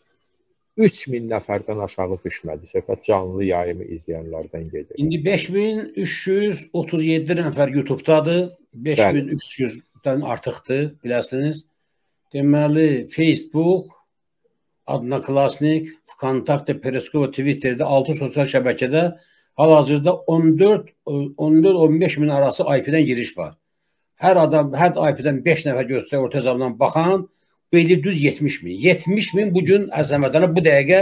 3000 nəfərdən aşağı düşmədi. Söhbət canlı yayımı izləyənlərdən gedir. İndi 5337 nəfər YouTube-dadır. 5300-dən artıqdır, biləsiniz. Deməli, Facebook, Adnaklasnik, Kontakte, Periskop və Twitterdə 6 sosial şəbəkədə hal-hazırda 14-15 min arası IP-dən giriş var. Hər IP-dən 5 nəfər görsək orta hesabdan baxan Beyli düz 70 min. 70 min bugün Azərbaycanda bu dəqiqə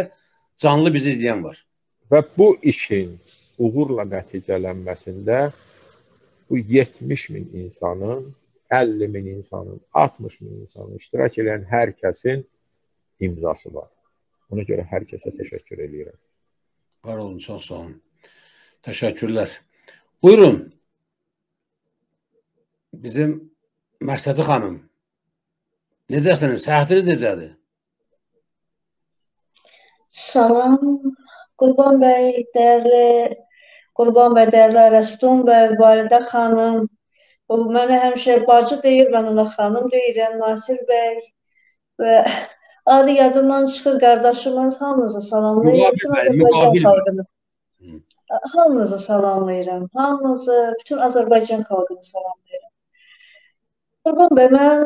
canlı bizi izləyən var. Və bu işin uğurla nəticələnməsində bu 70 min insanın, 50 min insanın, 60 min insanın iştirak edən hər kəsin imzası var. Ona görə hər kəsə təşəkkür edirəm. Var olun, çox sağ olun. Təşəkkürlər. Buyurun. Bizim Məsəti xanım. Necəsiniz? Səhətiniz necədir? Salam. Qurban bəy, dəyərli Ərəstun bəy, Valide xanım. Mənə həmişə bacı deyir, mən ona xanım deyirəm, Nasir bəy. Və adı yadımdan çıxır, qardaşımız, hamınızı salamlayıram. Hamınızı salamlayıram. Hamınızı, bütün Azərbaycan xalqını salamlayıram. Qurban bəy, mən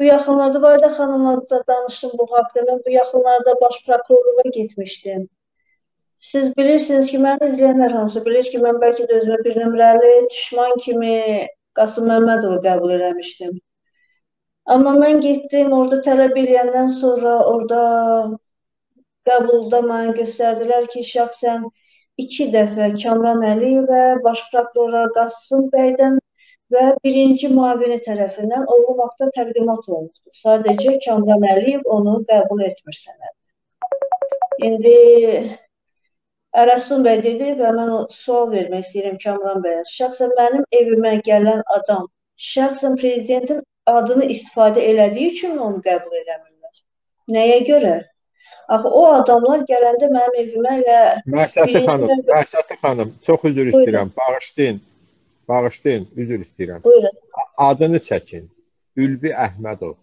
bu yaxınlarda Valide xanımla da danışdım bu haqda. Mən bu yaxınlarda baş prokurorluğa getmişdim. Siz bilirsiniz ki, mən izləyənlər hamısı bilir ki, mən bəlkə də özümə bir nömrəli düşman kimi Qasım Məmmədovu qəbul eləmişdim. Amma mən getdim, orada tələb eləyəndən sonra orada qəbulda mənə göstərdilər ki, şəxsən 2 dəfə Kamran Əliyevə, baş prokurora Qasım bəydən və 1-ci müavini tərəfindən o vaxtda təqdimat olmuşdur. Sadəcə Kamran Əliyev onu qəbul etmir sənəd. İndi Ərəstun bəy dedi və mən sual vermək istəyirəm Kamran bəyə. Şəxsən mənim evimə gələn adam, şəxsən prezidentin adını istifadə elədiyi üçün onu qəbul eləmirlər. Nəyə görə? Axı, o adamlar gələndə mənim evimə elə... Məsəti xanım, çox üzr istəyirəm. Bağışlayın, üzr istəyirəm. Buyurun. Adını çəkin. Ülvi Əhmədov.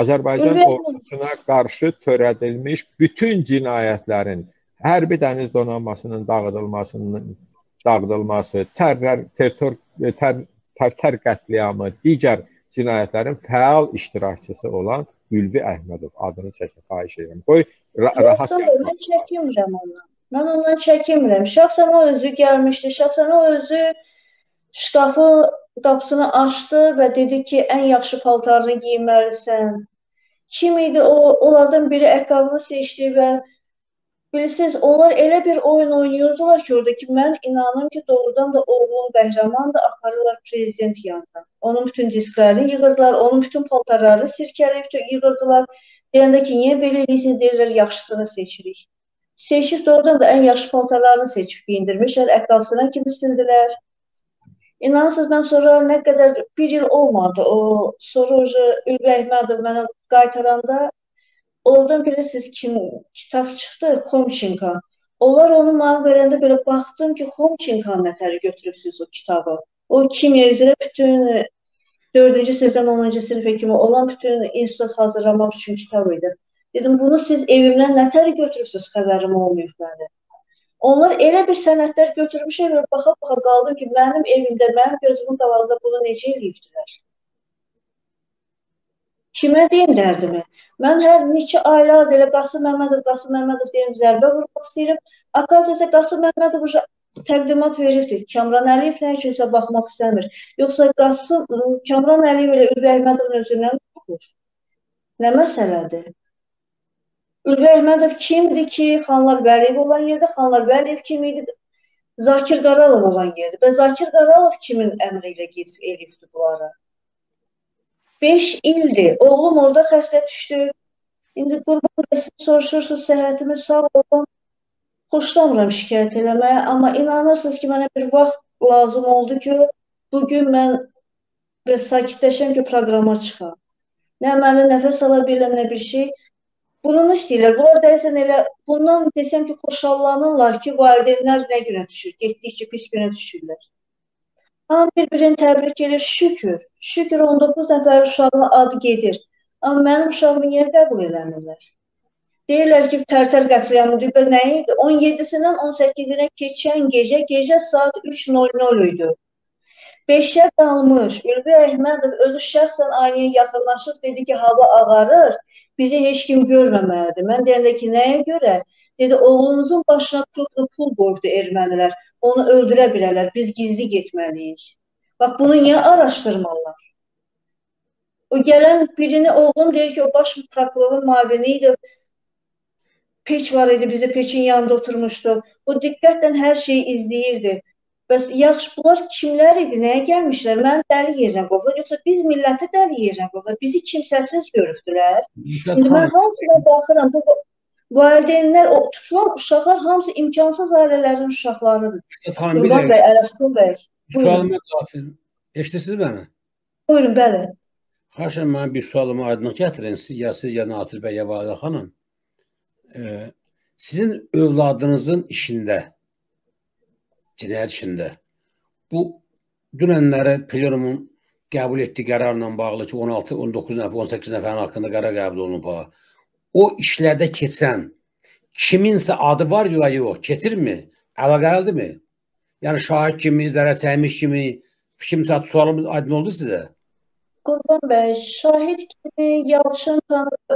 Azərbaycan ordusuna qarşı törədilmiş bütün cinayətlərin, hərbi dəniz donanmasının dağıdılması, Tərtər qətliamı, digər cinayətlərin fəal iştirakçısı olan Ülvi Əhmədov adını çəkib xahiş edirəm. Qoy, rahat gəlmək. Mən çəkinmirəm ondan. Mən ondan çəkinmirəm. Şəxsən o özü gəlmişdi. Şəxsən o özü şkafı qapısını açdı və dedi ki, ən yaxşı paltarını giyinməlisən. Kim idi o? Onlardan biri əqabını seçdi və bilirsiniz, onlar elə bir oyun oynayırdılar ki, orada ki, mən inanım ki, doğrudan da oğlum Qəhrəman da aparırlar prezident yanına. Onun bütün disklərini yığırdılar, onun bütün paltarları sirkələyib yığırdılar. Deyəndə ki, niyə belə edirsiniz, deyirlər, yaxşısını seçirik. Seçib doğrudan da ən yaxşı paltarlarını seçib giyindirmişlər, əqrasına kimi sildilər. İnanırsınız, mən sonra nə qədər 1 il olmadı, o soru Ülvi Əhmədov mənə qaytaranda, oradan bilirsiniz ki, kitab çıxdı, Xomçinka. Onlar onu mənə verəndə belə baxdım ki, Xomçinkanın nətəri götürübsiniz o kitabı. O kimya üzrə bütün 4-cü sinifdən 10-cu sinifə kimi olan bütün institut hazırlamaq üçün kitab idi. Dedim, bunu siz evimdən nətəri götürübsünüz, xəbərim olmayıb mənə. Onlar elə bir sənətlər götürmüşəm, baxa-baxa qaldım ki, mənim evimdə, mənim gözümün davamında bunu necə eləyibdilər? Kimə deyim dərdimi? Mən hər neçə aylardır elə Qasım Məmmədov deyim, zərbə vurmaq istəyirəm. Akaz isə Qasım Məmmədov təqdimat veribdir. Kamran Əliyev nə üçünsə baxmaq istəmir. Yoxsa Kamran Əliyev ilə Ülvi Əhmədovun özündən baxır. Nə məsələdir? Ülvi Əhmədov kimdir ki, Xanlar Vəliyev olan yerdə? Xanlar Vəliyev kim idi? Zakir Qaralov olan yerdə. Və Zakir Qaralov kimin əmri ilə gedib elibdir bu ara? 5 ildir. Oğlum orada xəstə düşdü. İndi Qurban bəy soruşursunuz, səhhətimiz sağ olun. Xoşlamıram şikayət eləməyə, amma inanırsınız ki, mənə bir vaxt lazım oldu ki, bugün mən sakitləşəm ki, proqrama çıxam. Nə mənə nəfəs ala biləm, nə bir şey. Bunun istəyirlər. Bunlar deyəsən elə, bundan desəm ki, xoşallanırlar ki, valideynlər nə günə düşür, getdikcə pis günə düşürlər. Amma bir-birini təbrik edir, şükür. Şükür, 19 nəfər uşağına adı gedir. Amma mənim uşağımı niyə qəbul eləmirlər? Deyirlər ki, Tərtər qətliamı, bu nə idi? 17-sindən 18-inə keçən gecə saat 3:00 idi. 5-ə qalmış, Ülvi Əhmədov özü şəxsən aynaya yaxınlaşıb, dedi ki, hava ağarır, bizi heç kim görməməlidir. Mən deyəndə ki, nəyə görə? Dedi, oğlunuzun başına pul qoydu ermənilər, onu öldürə bilərlər, biz gizli getməliyik. Bax, bunu niyə araşdırmalılar? O gelen birini oğlum deyir ki, o baş prokurorun muaviniydi. Peç var idi, biz de peçin yanında oturmuşdu. O dikkatle her şeyi izleyirdi. Bəs yaxşı, bunlar kimlər idi, nəyə gəlmişlər? Mən dəli yerinə qoyulur, yoxsa biz milləti dəli yerinə qoyulur, bizi kimsəsiz görübdülər. İndi mən hamısına baxıram, bu valideynlər, o tutulan uşaqlar hamısı imkansız ailələrin uşaqlarıdır. Qurban bəy, Ərəstun bəy. Sualıma cavab verin. Eşidirsiniz məni? Buyurun, bəli. Xaşan, mənim bir sualımı aydınlıq gətirin, ya siz, ya Nasir bəy, ya Valide xanım. Sizin övladınızın işində, cinayət işində bu dünənləri plenumun qəbul etdiyi qərarla bağlı ki, 16, 19 nəfər, 18 nəfərin haqqında qərar qəbul olunub. O işlərdə keçən kiminsə adı var yox, keçirmi? Əlaqəlidirmi? Yəni şahid kimi, zərər çəkmiş kimi, fikrimcə sualımız aydın oldu sizə? Qurban bəy, şahid kimi Yalçın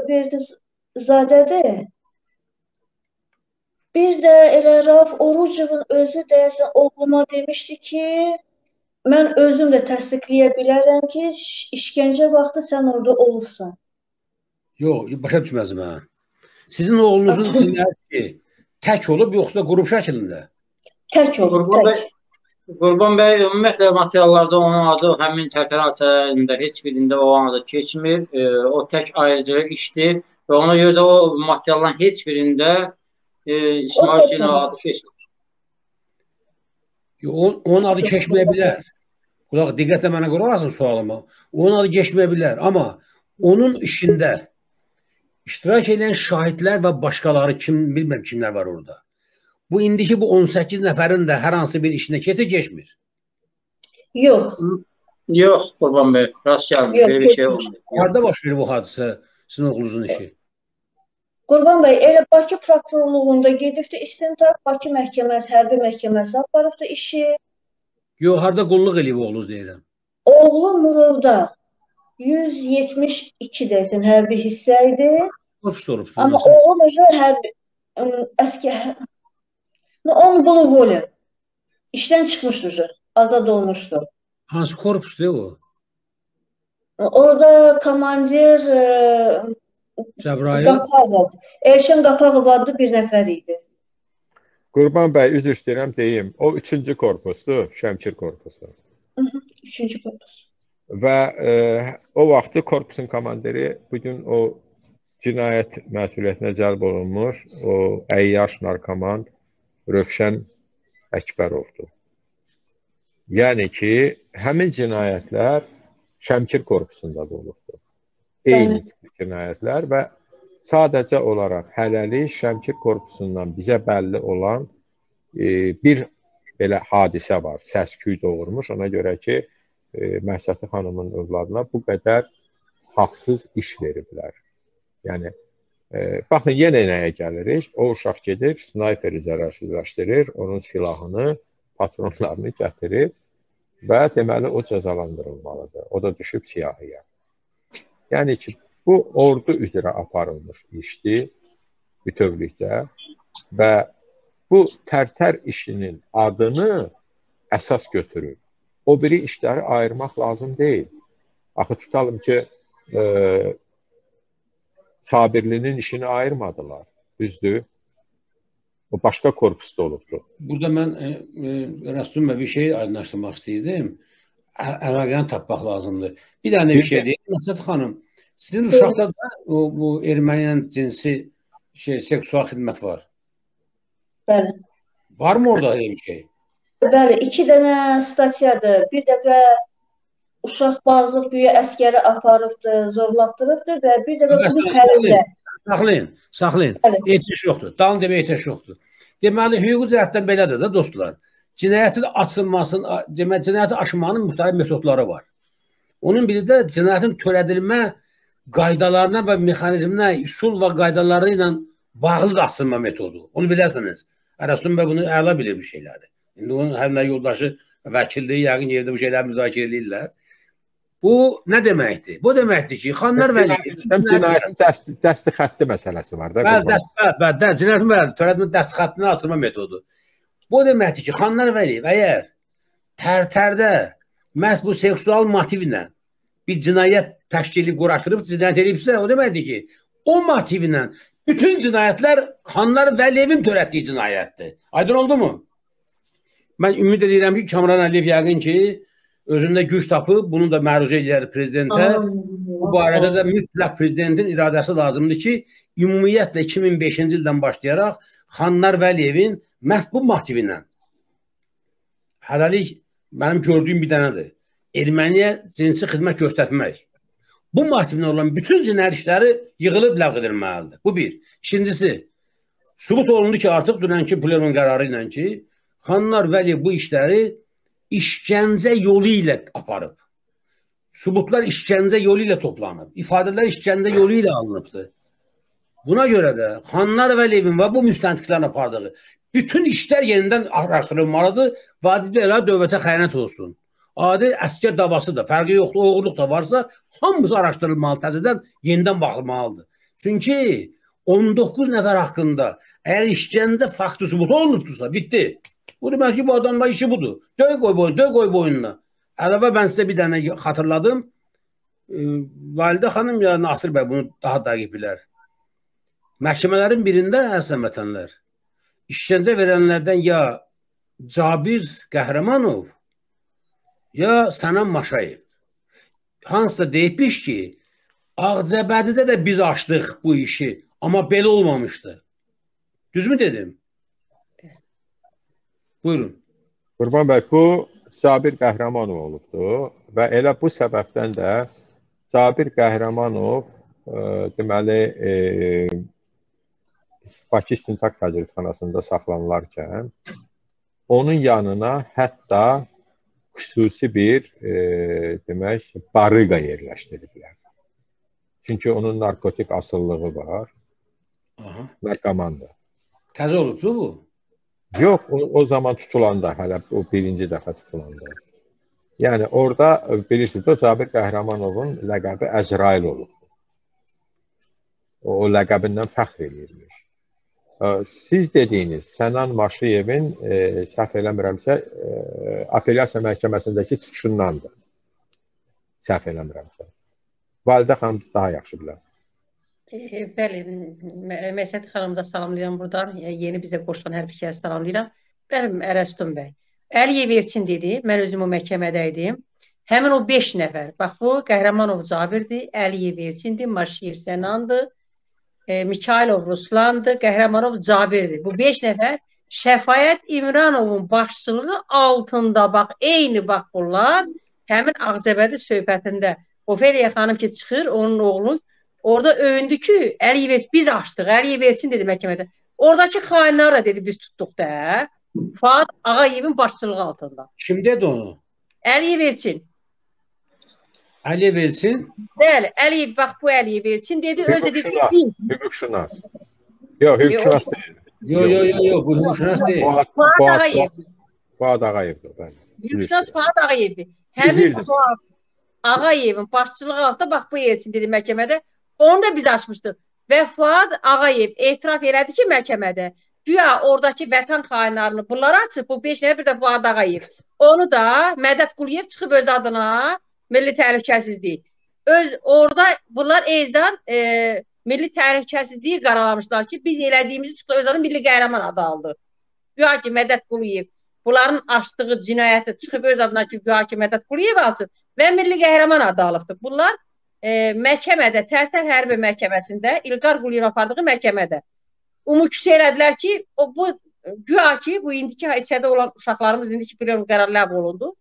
Verdizadədir. Bir də elə Rauf Orucovun özü deyəsən oğluma demişdi ki, mən özüm də təsdiqləyə bilərəm ki, işgəncə vaxtı sən orada olursan. Yox, başa düşməzim, hə. Sizin oğlunuzun cinayəti tək olub, yoxsa qrup şəklində? Tək olub, tək. Qurban bəy, ümumiyyətlə, materiallarda onun adı həmin Tərtər hadisələrində heç birində o adı keçmir. O tək ayrıca işdir və ona görə də o materialların heç birində onun adı keçməyə bilər. Qulaq, diqqətlə mənə qorulasın sualımı. Onun adı keçməyə bilər, amma onun işində iştirak edən şahidlər və başqaları kim, bilmirəm kimlər var orada. Bu indiki bu 18 nəfərin də hər hansı bir işində keçir, keçmir. Yox. Yox, Qurban bəy, rast gəlmir, belə bir şey olmur. Harada baş verir bu hadisə, sizin oğlunuzun işi? Qurban bəy, elə Bakı prokurorluğunda gedibdir, istintaq Bakı məhkəməsi, hərbi məhkəməsi aparıbdır işi. Yox, harada qulluq eləyib oğlunuz deyirəm? Oğlu Murovda 172 deyəsin, hərbi hissə idi. Amma oğlum özü hərbi, əskər, onu bulub olub, işdən çıxmışdır, azad olmuşdur. Hansı korpusdur o? Orada komandir... Qapağov, Elçin Qapağov adlı bir nəfər idi. Qurban bəy, üzr istəyirəm deyim, o 3-cü korpusdur, Şəmkir korpusu. 3-cü korpus. Və o vaxtı korpusun komandiri bugün o cinayət məsuliyyətinə cəlb olunmuş, o əyyaş narkoman Rövşən Əkbərovdur. Yəni ki, həmin cinayətlər Şəmkir korpusunda da olubdur. Eyni cinayətlər və sadəcə olaraq hələlik Şəmkir korpusundan bizə bəlli olan bir belə hadisə var, səs-küy doğurmuş. Ona görə ki, Məsəti xanımın övladına bu qədər haqsız iş veriblər. Yəni, baxın, yenə nəyə gəlirik? O uşaq gedir, snayperi zərərsizləşdirir, onun silahını, patronlarını gətirir və deməli, o cəzalandırılmalıdır. O da düşüb siyahıya. Yəni ki, bu ordu üzrə aparılmış işdir bütövlükdə və bu Tərtər işinin adını əsas götürür. O biri işləri ayırmaq lazım deyil. Axı tutalım ki, Sabirlinin işini ayırmadılar, düzdür. O başqa korpusda olubdur. Burada mən, Rəstum bəy, bir şey aydınlaşdırmaq istəyirdim. Əlaqəni tapmaq lazımdır. Bir dənə bir şey deyək, Məsəti xanım, sizin uşaqda da bu erməniyən cinsi seksual xidmət var. Bəli. Var mı orada elə bir şey? Bəli, 2 dənə stasiyadır. Bir dəfə uşaq bazlıq güya əskəri aparıbdır, zorlatdırıbdır və bir dəfə bu həlində. Saxlayın, saxlayın. Ehtiyac yoxdur. Dalın demək ehtiyac yoxdur. Deməli, hüquqi cəhətdən belədir də, dostlar. Cinayətin açılmasının, cinayəti aşmanın müxtəlif metodları var. Onun biri də cinayətin törədilmə qaydalarına və mexanizminə, üsul və qaydaları ilə bağlı da açılma metodu. Onu bilərsiniz. Ərəstun bəy bunu əla bilir bu şeyləri. İndi onun hər nə yoldaşı vəkilliyi yəqin yerdə bu şeyləri müzakirə edirlər. Bu nə deməkdir? Bu deməkdir ki, Xanlar Vəliyev... Cinayətin dəsti xətti məsələsi var da. Bəli, cinayətin törədilmə dəsti xəttini açılma metodu. Bu deməkdir ki, Xanlar Vəliyev əgər Tərtərdə məhz bu seksual motivlə bir cinayət təşkili quraşdırıb cinayət edibsə, o deməkdir ki, o motivlə bütün cinayətlər Xanlar Vəliyevin törətdiyi cinayətdir. Aydın oldu mu? Mən ümid edirəm ki, Kamran Əliyev yəqin ki, özündə güc tapıb, bunu da məruzə edər prezidentə. Bu barədə də mütləq prezidentin iradəsi lazımdır ki, ümumiyyətlə 2005-ci ildən başlayaraq Xanlar Vəliyevin məhz bu motivindən, hələlik mənim gördüyüm bir dənədir, erməniyə cinsi xidmət göstərmək. Bu motivində olan bütün cinayət işləri yığılıb ləğv edilməlidir. Bu bir. İkincisi, sübut olundu ki, artıq dünənki plenumun qərarı ilə ki, Xanlar Vəliyev bu işləri işgəncə yolu ilə aparıb. Sübutlar işgəncə yolu ilə toplanıb. İfadələr işgəncə yolu ilə alınıbdır. Buna görə də Xanlar Vəliyevin və bu müstəntiqlərin apardığı bütün işlər yenidən araşdırılmalıdır. Vacibdə elə dövlətə xəyanət olsun. Adi əskər davası da, fərqi yoxdur, oğurluq da varsa hamısı araşdırılmalı, təzədən yenidən baxılmalıdır. Çünki 19 nəfər haqqında əgər işgəncə faktı sübutu olunubdursa, bitdi. Bu demək ki, bu adamla işi budur. Döy qoy boyunla. Əlavə mən sizə bir dənə xatırladım. Valide xanım ya Nasir Bey bunu daha dəqiq bilər. Məhkəmələrin birində həsən vətənlər, işgəncə verənlərdən ya Sabir Qəhrəmanov, ya Sənan Maşiyev. Hansısa deyibmiş ki, Ağcəbədidə də biz açdıq bu işi, amma belə olmamışdı. Düzmü dedim? Buyurun. Qurban bəy, bu Sabir Qəhrəmanov olubdur və elə bu səbəbdən də Sabir Qəhrəmanov deməli Bakı İstintaq Təcridxanasında saxlanılarkən onun yanına hətta xüsusi bir demək barıqa yerləşdiriblər. Çünki onun narkotik asıllığı var. Narkomandır. Təzə olubdur bu? Yox, o zaman tutulanda, hələ o birinci dəfə tutulanda. Yəni, orada, bilirsiniz, o Sabir Qəhrəmanovun ləqəbi Əzrail olub. O ləqəbindən fəxr edilmiş. Siz dediyiniz, Sənan Maşiyevin, səhv eləmirəmsə, apellyasiya məhkəməsindəki çıxışındandır. Səhv eləmirəmsə. Validə xanım daha yaxşı bilər. Bəli, Məsəti xanımı da salamlayıram buradan, yeni bizə qoşulan hər bir kərə salamlayıram. Bəli, Ərəstun bəy, Əliyev Elçin dedi, mən özüm o məhkəmədə idim. Həmin o 5 nəfər, bax bu, Qəhrəmanov Cabirdir, Əliyev Elçindir, Maşiyev Sənandır, Mikayılov Ruslandır, Qəhrəmanov Cabirdir. Bu 5 nəfər Şəfayət İmranovun başçılığı altında, bax, eyni bax bunlar, həmin Ağcəbədi söhbətində. Ofeliya xanım ki, çıxır, onun oğlu, orada övündü ki, Əliyev biz açdıq, Əliyev Elçin dedi məhkəmədə. Oradakı xainlər də dedi, biz tutduq da. Fuad Ağayevin başçılığı altında. Kim dedi onu? Əliyev Elçin. Əliyev Elçin? Bəli, Əliyev, bax bu Əliyev Elçin dedi, öz dedi ki, hüquqşünas. Yox, hüquqşünas deyil. Yox, bu hüquqşünas deyil. Fuad Ağayev. Fuad Ağayevdir, bəli. Hüquqşünas Fuad Ağayevdir. Həmin Fuad Ağayevin başçılığı altında, bax bu Elçin dedi məhkəmədə. Onu da biz açmışdıq və Fuad Ağayev etiraf elədi ki, məhkəmədə güya oradakı vətən xainlarını bunlara açıb, bu 5 nəfər bir də Fuad Ağayev. Onu da Mədət Quliyev çıxıb öz adına milli təhlükəsizlik. Orada bunlar eyzən milli təhlükəsizliyi qaralamışlar ki, biz elədiyimizi çıxdı, öz adına milli qəhrəman adı aldı. Güya ki, Mədət Quliyev bunların açdığı cinayəti çıxıb öz adına ki, güya ki, Mədət Quliyev açıb və milli qəhrəman adı alıbdır. Bunlar məhkəmədə, Tərtər hərbi məhkəməsində, İlqar Quliyevin apardığı məhkəmədə umuküs elədilər ki, güya ki, bu indiki içədə olan uşaqlarımız indiki plenum qərarı ləğv olundu.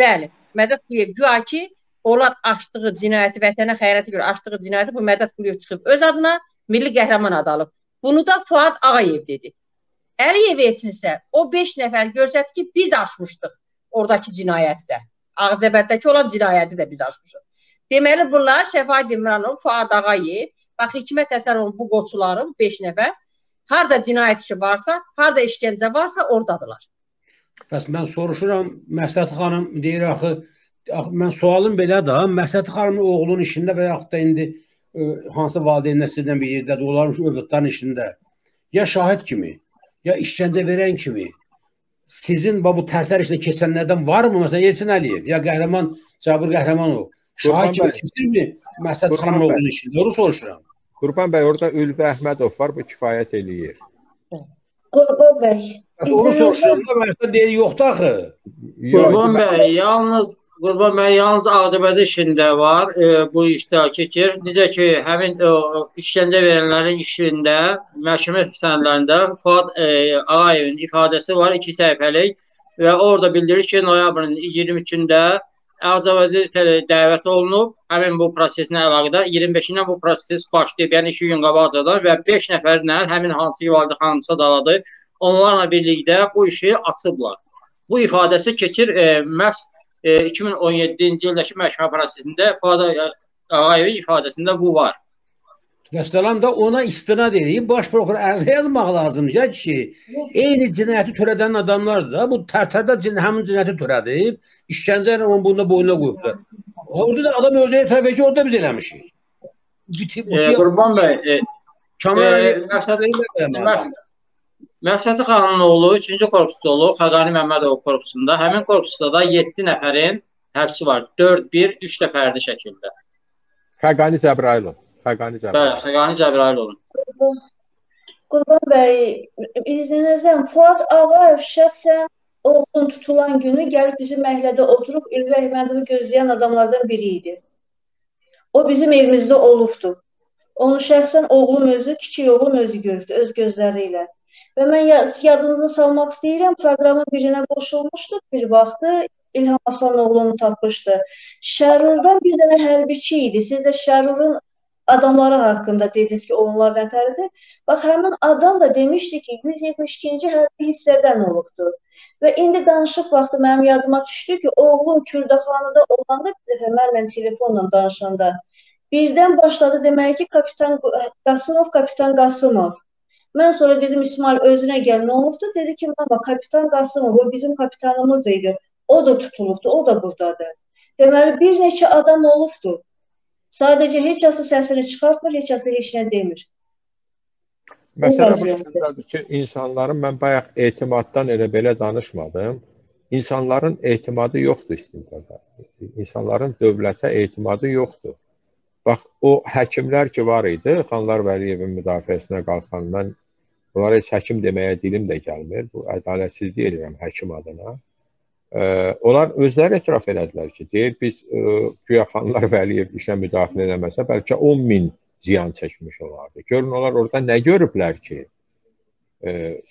Bəli, Mədət Quliyev güya ki, onlar açdığı cinayəti, vətənə xəyanətə görə açdığı cinayəti bu Mədət Quliyev çıxıb öz adına milli qəhrəman adı alıb. Bunu da Fuad Ağayev dedi. Əliyev Elçin isə o 5 nəfər görsətdi ki, biz açmışdıq oradakı cinayəti də. Ağcəbəddəki olan cinayəti də biz açmışıq. Deməli, bunlar Şəfayət İmranov, Fuad Ağayev, bax, Hikmət Əsərovun bu qoçuların 5 nəfər, harada cinayət işi varsa, harada işgəncə varsa, oradadırlar. Bəs mən soruşuram, Məsəti xanım deyir, axı, mən sualım belə də, Məsəti xanımın oğlunun işində və yaxud da indi hansı valideynlə sizdən bir yerdədir, onların övladların işində, ya şahid kimi, ya işgəncə verən kimi, sizin bu tərtər işinə keçənlərdən var mı? Məsələn, Elçin Əliyev, ya Sabir Qəhrəmanov, Şahid kimi kimdir? Məsəti xanımın oğlunun işidir. Onu soruşuram. Qurban bəy, orada Ülvi Əhmədov var, bu kifayət eləyir. Qurban bəy. Onu soruşuram da, mənim deyir, yoxdur axı. Qurban bəy, yalnız Ağcabədi işində var, bu iştirak edir. Necə ki, həmin işgəncə verənlərin işində, məhkəmə sənədlərində Fuad Ağayevin ifadəsi var, 2 səhifəlik və orada bildirir ki, noyabrın 23-də Ağcabədi dəvət olunub, həmin bu prosesinə əlaqədar 25-dən bu proses başlayıb, yəni 2 gün qabaqcadan və 5 nəfərlə həmin hansı Valide xanımsa daladı, onlarla birlikdə bu işi açıblar. Bu ifadəsi keçir məhz 2017-ci ildəki məhkəmə prosesində Fuad Ağayevin ifadəsində bu var. Vəssalam da ona istinad edib, baş prokuror ərizə yazmaq lazım ya ki, eyni cinayəti törədən adamlar da bu Tərtərdə həmin cinayəti törədib, işgəncə ilə onun bunda boynuna qoyublar. Orada da adam özü etiraf edir ki, orada biz eləmişik. Qurban bəy, Məsəti xanımın oğlu 3-cü korpusda olub, Xəqani Məmmədov korpusunda. Həmin korpusda da 7 nəfərin həbsi var. 4-1-3 fərdi şəkildə. Xəqani Cəbrayılov. Xəqani Cəbrayılov. Qurban bəy, izninizdən Fuad Ağayev şəxsən oğlun tutulan günü gəlib bizim məhlədə oturub İlvi Əhmədovu gözləyən adamlardan biri idi. O bizim evimizdə olubdu. Onu şəxsən oğlum özü, kiçik oğlum özü gördü öz gözləri ilə. Və mən yadınızı salmaq istəyirəm, proqramın birinə qoşulmuşdu, bir vaxtı İlham Aslanoğlunu tapmışdı. Şərurdan bir dənə hərbiçi idi, siz də Şərurun adamları haqqında dediniz ki, onlar nətərdir. Bax, həmin adam da demişdi ki, 172-ci hərbi hissədən olubdur. Və indi danışıq vaxtı mənim yadıma düşdü ki, oğlum Kürdəxanada olanda bir dəfə mənlə telefonla danışanda birdən başladı demək ki, Kapitan Qasımov. Mən sonra dedim, İsmail özünə gəl, nə olubdur? Dedi ki, baba, Kapitan Qasımov, o bizim kapitanımız idi. O da tutulubdur, o da buradadır. Deməli, bir neçə adam olubdur. Sadəcə heç hansı səsini çıxartmır, heç hansı heç nə demir. Məsələ burasındadır ki, insanların, mən bayaq etimaddan elə belə danışmadım, insanların etimadı yoxdur istinqada. İnsanların dövlətə etimadı yoxdur. Bax, o həkimlər ki var idi, Xanlar Vəliyevin müdafiəsinə qalxandan, bunlara heç həkim deməyə dilim də gəlmir, bu ədalətsiz deyilirəm həkim adına. Onlar özləri etiraf elədilər ki, deyir, biz güya Xanlar Vəliyev işə müdaxilə eləməsə, bəlkə 10.000 ziyan çəkmiş olardı. Görün, onlar orada nə görüblər ki,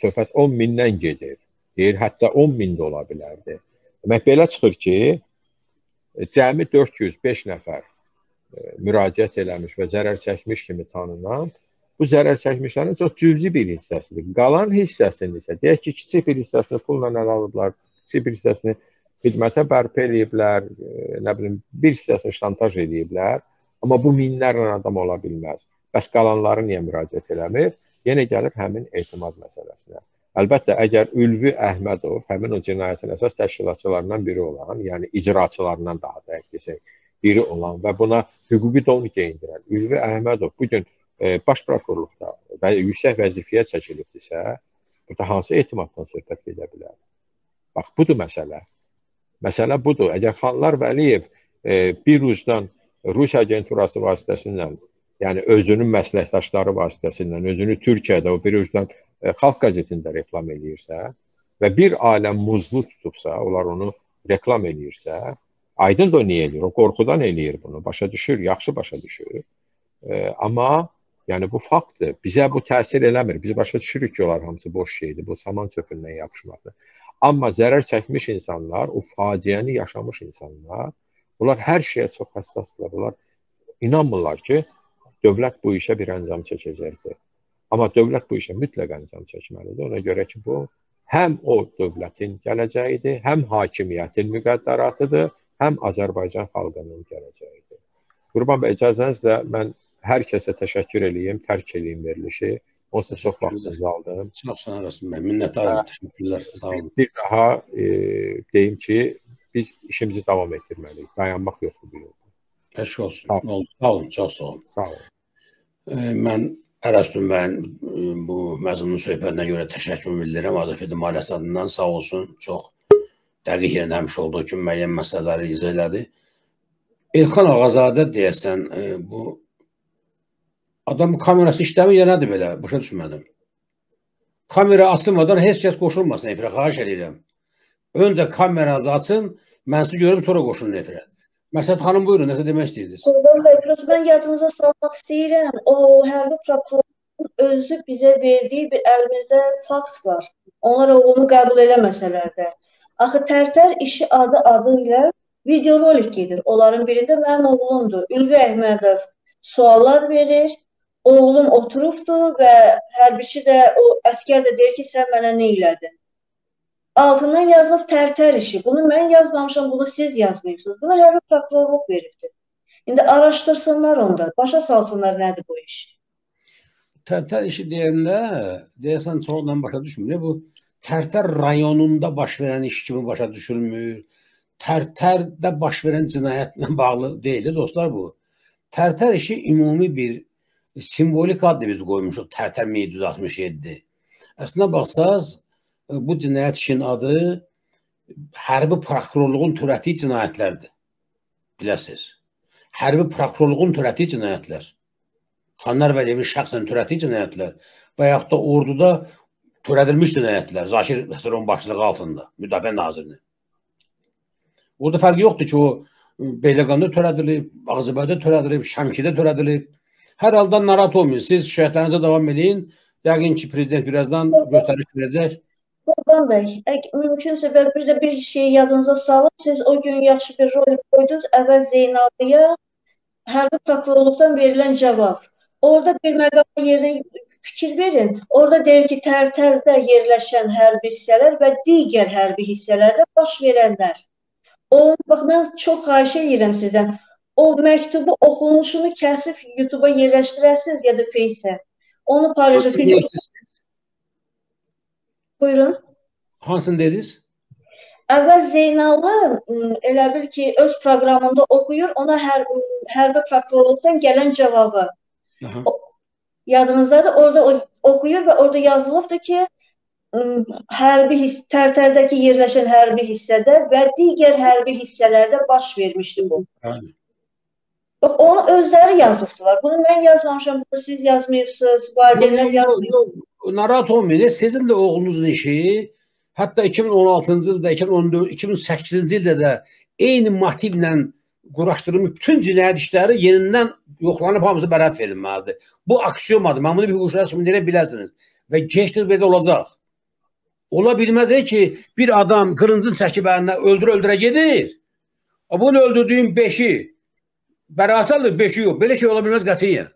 söhbət 10.000-dən gedir, deyir, hətta 10.000 də ola bilərdi. Demək, belə çıxır ki, cəmi 405 nəfər müraciət eləmiş və zərər çəkmiş kimi tanınan, bu zərər çəkmişlərin çox cüzi bir hissəsidir. Qalan hissəsini isə, deyək ki, kiçik bir hissəsini pulla ələ alıblar, kiçik bir hissəsini xidmətə bərpa eləyiblər, nə bilim, bir hissəsini şantaj eləyiblər, amma bu minlərlə adam ola bilməz. Bəs qalanları niyə müraciət eləmir? Yenə gəlir həmin etimad məsələsinə. Əlbəttə, əgər Ülvi Əhmədov, həmin o cinayətin əsas təşkilatçılarından biri olan, yəni icraçılarından daha dəyək biri olan və buna hüquqi don geyindirən Ülvi Əhmədov bugün baş prokurorluqda və yüksək vəzifəyə çəkilibdirsə, burada hansı etimaddan söhbət edə bilər? Bax, budur məsələ. Məsələ budur. Əgər Xanlar Vəliyev bir ucdan Rusiya agenturası vasitəsilə, yəni özünün məsləkdaşları vasitəsilə, özünü Türkiyədə, o bir ucdan Xalq qəzetində reklam eləyirsə və bir aləm muzlu tutubsa, onlar onu reklam eləyirsə, aydın da o niyə eləyir? O qorxudan eləyir bunu. Başa düşür, yaxşı başa düşür. Amma yəni bu faktdır. Bizə bu təsir eləmir. Biz başa düşürük ki, onlar hamısı boş şeydir. Bu saman çöpündən yapışmadır. Amma zərər çəkmiş insanlar, o faciəni yaşamış insanlar, onlar hər şeyə çox həssasdırlar. Onlar inanmırlar ki, dövlət bu işə bir əncam çəkəcəkdir. Amma dövlət bu işə mütləq əncam çəkməlidir. Ona görə ki, bu həm o dövlətin gələcəyidir, həm hakimiyyətin müqəddaratıdır, həm Azərbaycan xalqının gələcəyidir. Qurban bəy, icazənizlə mən hər kəsə təşəkkür eləyim, tərk eləyim verilişi. Onsuz çox vaxtınızı aldım. Çox sağ olasın bəy, minnətdarım, təşəkkürlər, sağ olun. Bir daha deyim ki, biz işimizi davam etdirməliyik, dayanmaq yoxdur bu yolda. Təşəkkür olsun, sağ olun, çox sağ olun. Mən Ərəstun bəyin bu məzmunun söhbətinə görə təşəkkür bildirəm, Azer Freedom ailəsi adından sağ olsun, çox. Dəqiq yerində həmişə olduğu kimi müəyyən məsələləri izah elədi. İlxan Ağazadə deyəsən, bu adam kamerası işləmir ya nədir belə? Başa düşmədim. Kamera açılmadan heç kəs qoşulmasın efirə, xahiş edirəm. Öncə kameranızı açın, mən sizi görüm, sonra qoşulun efirə. Məsəti xanım, buyurun, nəsə demək istəyirdiniz? Qurban, mən yadınıza salmaq istəyirəm. O, hərbi prokurorun özü bizə verdiyi bir əlimizdə fakt var. Onlar onu qəbul eləməsələr də. Axı Tərtər işi adı ilə videorolik gedir. Onların birində mənim oğlumdur. Ülvi Əhmədov suallar verir. Oğlum oturubdur və hərbiçi də, o əskər də deyir ki, sən mənə nə elədin? Altından yazılıb Tərtər işi. Bunu mən yazmamışam, bunu siz yazmayıbsınız. Buna hərbi prokurorluq veribdir. İndi araşdırsınlar onda, başa salsınlar nədir bu iş. Tərtər işi deyəndə, deyəsən çoğundan başa düşmür. Bu Tərtər rayonunda baş verən iş kimi başa düşülmür. Tərtərdə baş verən cinayətlə bağlı deyildi dostlar bu. Tərtər işi ümumi bir simbolik adlı biz qoymuşuq, Tərtər 1767. Əslində baxsaz, bu cinayət işinin adı hərbi prokurorluğun törətdiyi cinayətlərdir. Biləsiniz. Hərbi prokurorluğun törətdiyi cinayətlər. Xanlar Vəliyevin şəxsən törətdiyi cinayətlər və yaxud da orduda törədilmiş cinayətlər, Zakir Qaralov başçılığı altında, Müdafiə Nazirinin. Orada fərqi yoxdur ki, o Beyləqanda törədilib, Ağzıbəydə törədilib, Şəmkidə törədilib. Hər halda narahat olmayın. Siz şikayətlərinizə davam edin. Yəqin ki, prezident birazdan göstəriş verəcək. Qurban bəy, mümkünsə bir də bir şey yadınıza salın. Siz o gün yaxşı bir rol qoydunuz. Əvəz Zeynalıya hərbi prokurorluqdan verilən cavab. Orada bir məqamı yerinə fikir verin. Orada deyir ki, Tərtərdə yerləşən hərbi hissələr və digər hərbi hissələrdə baş verənlər. Bax, mən çox xahiş edirəm sizdən, o məktubu oxunuşunu kəsib YouTube-a yerləşdirəsiniz ya da Face-ə. Onu paylaşacaq. Buyurun. Hansını dediniz? Əvəz Zeynalı elə bil ki, öz proqramında oxuyur, ona hərbi prokurorluqdan gələn cavabı. Yadınızdadır, orada oxuyur və orada yazılıbdır ki, Tərtərdəki yerləşən hərbi hissədə və digər hərbi hissələrdə baş vermişdi bu. Bax, onu özləri yazıbdılar. Bunu mən yazmamışam, siz yazmayıbsınız, valideynlər yazmayıbsınız. Narahat olmayın, sizin də oğlunuzun işi, hətta 2016-cı ildə, 2008-ci ildə də eyni motivlə quraşdırılmış bütün cinayət işləri yenidən yoxlanıb hamısı bərat verilməlidir. Bu aksiyomadır, mən bunu bir hüquqşünas kimi deyə bilərsiniz və keçdir belə olacaq. Ola bilməz ki, bir adam qırıncın çəkib əlinə öldürə-öldürə gedir. Bunu öldürdüyün 5-i, bəraət alır 5-i yox. Belə şey ola bilməz qətiyyən.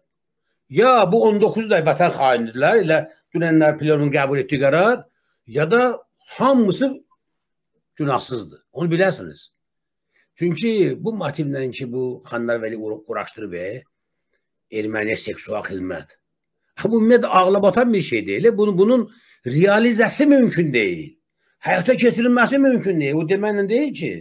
Ya bu 19 da vətən xainidirlər, elə dünənlər plenumun qəbul etdiyi qərar, ya da hamısı günahsızdır. Onu biləsiniz. Çünki bu motivlə ki, bu Xanlar Vəliyev quraşdırıb, erməniyə seksual xidmət. Bu, ümumiyyət, ağlabatan bir şey deyil. Bunun realizəsi mümkün deyil. Həyata keçirilməsi mümkün deyil. O deməklə deyil ki,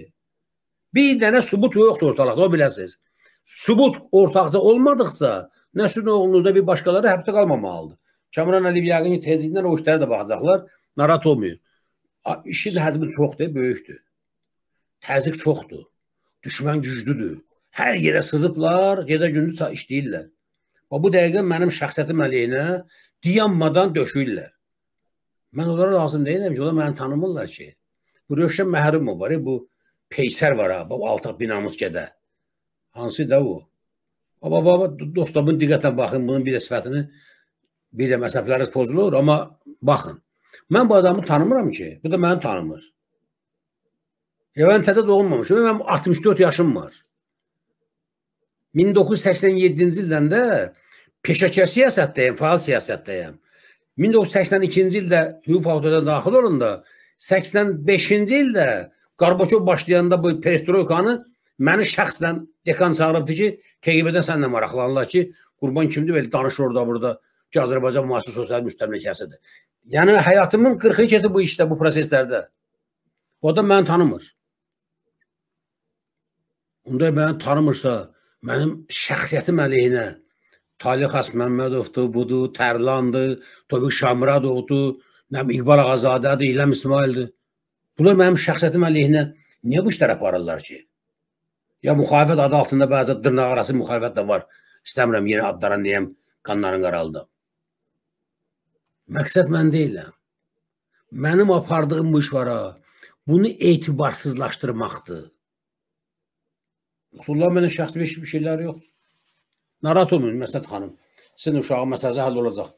bir dənə sübut yoxdur ortalıqda, o biləsiniz. Sübut ortaqda olmadıqca, nə sizin oğlunuzda bir başqaları həbsdə qalmamalıdır. Kamran Əliyev yəqin tezlikdən o işlərə də baxacaqlar, narahat olmayın. İşin həcmi çoxdur, böyükdür. Təzyiq çoxdur. Düşmən güclüdür. Hər yerə sızıblar, gecə gündüz işləyirlər. Bu dəqiqə mənim şəxsiyyətim əleyhinə dayanmadan döşüyürlər. Mən onlara lazım deyiləm ki, onlar məni tanımırlar ki, bu Rövşən Məhrimov var, bu Peysər var, bu altıq binamız gədə. Hansı da o? Dostlar, bunu diqqətlə baxın, bunun bir də sifətini, bir də məsələləriniz pozulur, amma baxın. Mən bu adamı tanımıram ki, bu da məni tanımır. Mən təzə doğulmamışım, mənim 64 yaşım var. 1987-ci ildən də peşəkar siyasətdəyəm, faal siyasətdəyəm. 1982-ci ildə hüquq fakültəsinə daxil olanda, 85-ci ildə Qarbaçov başlayanda bu perestroykanı məni şəxsən dekan çağırıbdı ki, KGB-dən sənlə maraqlanırlar ki, Qurban kimdir, belə danışır orada, burada ki, Azərbaycan müasir sosial müstəmləkəsidir. Yəni, həyatımın 40-ı kesi bu işdə, bu proseslərdə. O da məni tanımır. Onda məni tanımırsa, mənim şəxsiyyətim əleyhinə Talih Qasım Məmmədovdur, budur, Tərlandır, Tofiq Şamiradovdur, İqbal Ağazadədir, İlham İsmaildir. Bunlar mənim şəxsiyyətim əleyhinə niyə bu işlərə aparırlar ki? Ya müxalifət adı altında bəzi dırnaq arası müxalifət də var. İstəmirəm yeni adlara neyəm qanların qaraldı. Məqsəd mən deyiləm. Mənim apardığım bu iş var ha. Bunu etibarsızlaşdırmaqdır. Xüsusən mənə şəxsi bir şeylər yox. Narahat olmayın Məsəti xanım. Sizin uşağın məsələsi həll olacaq.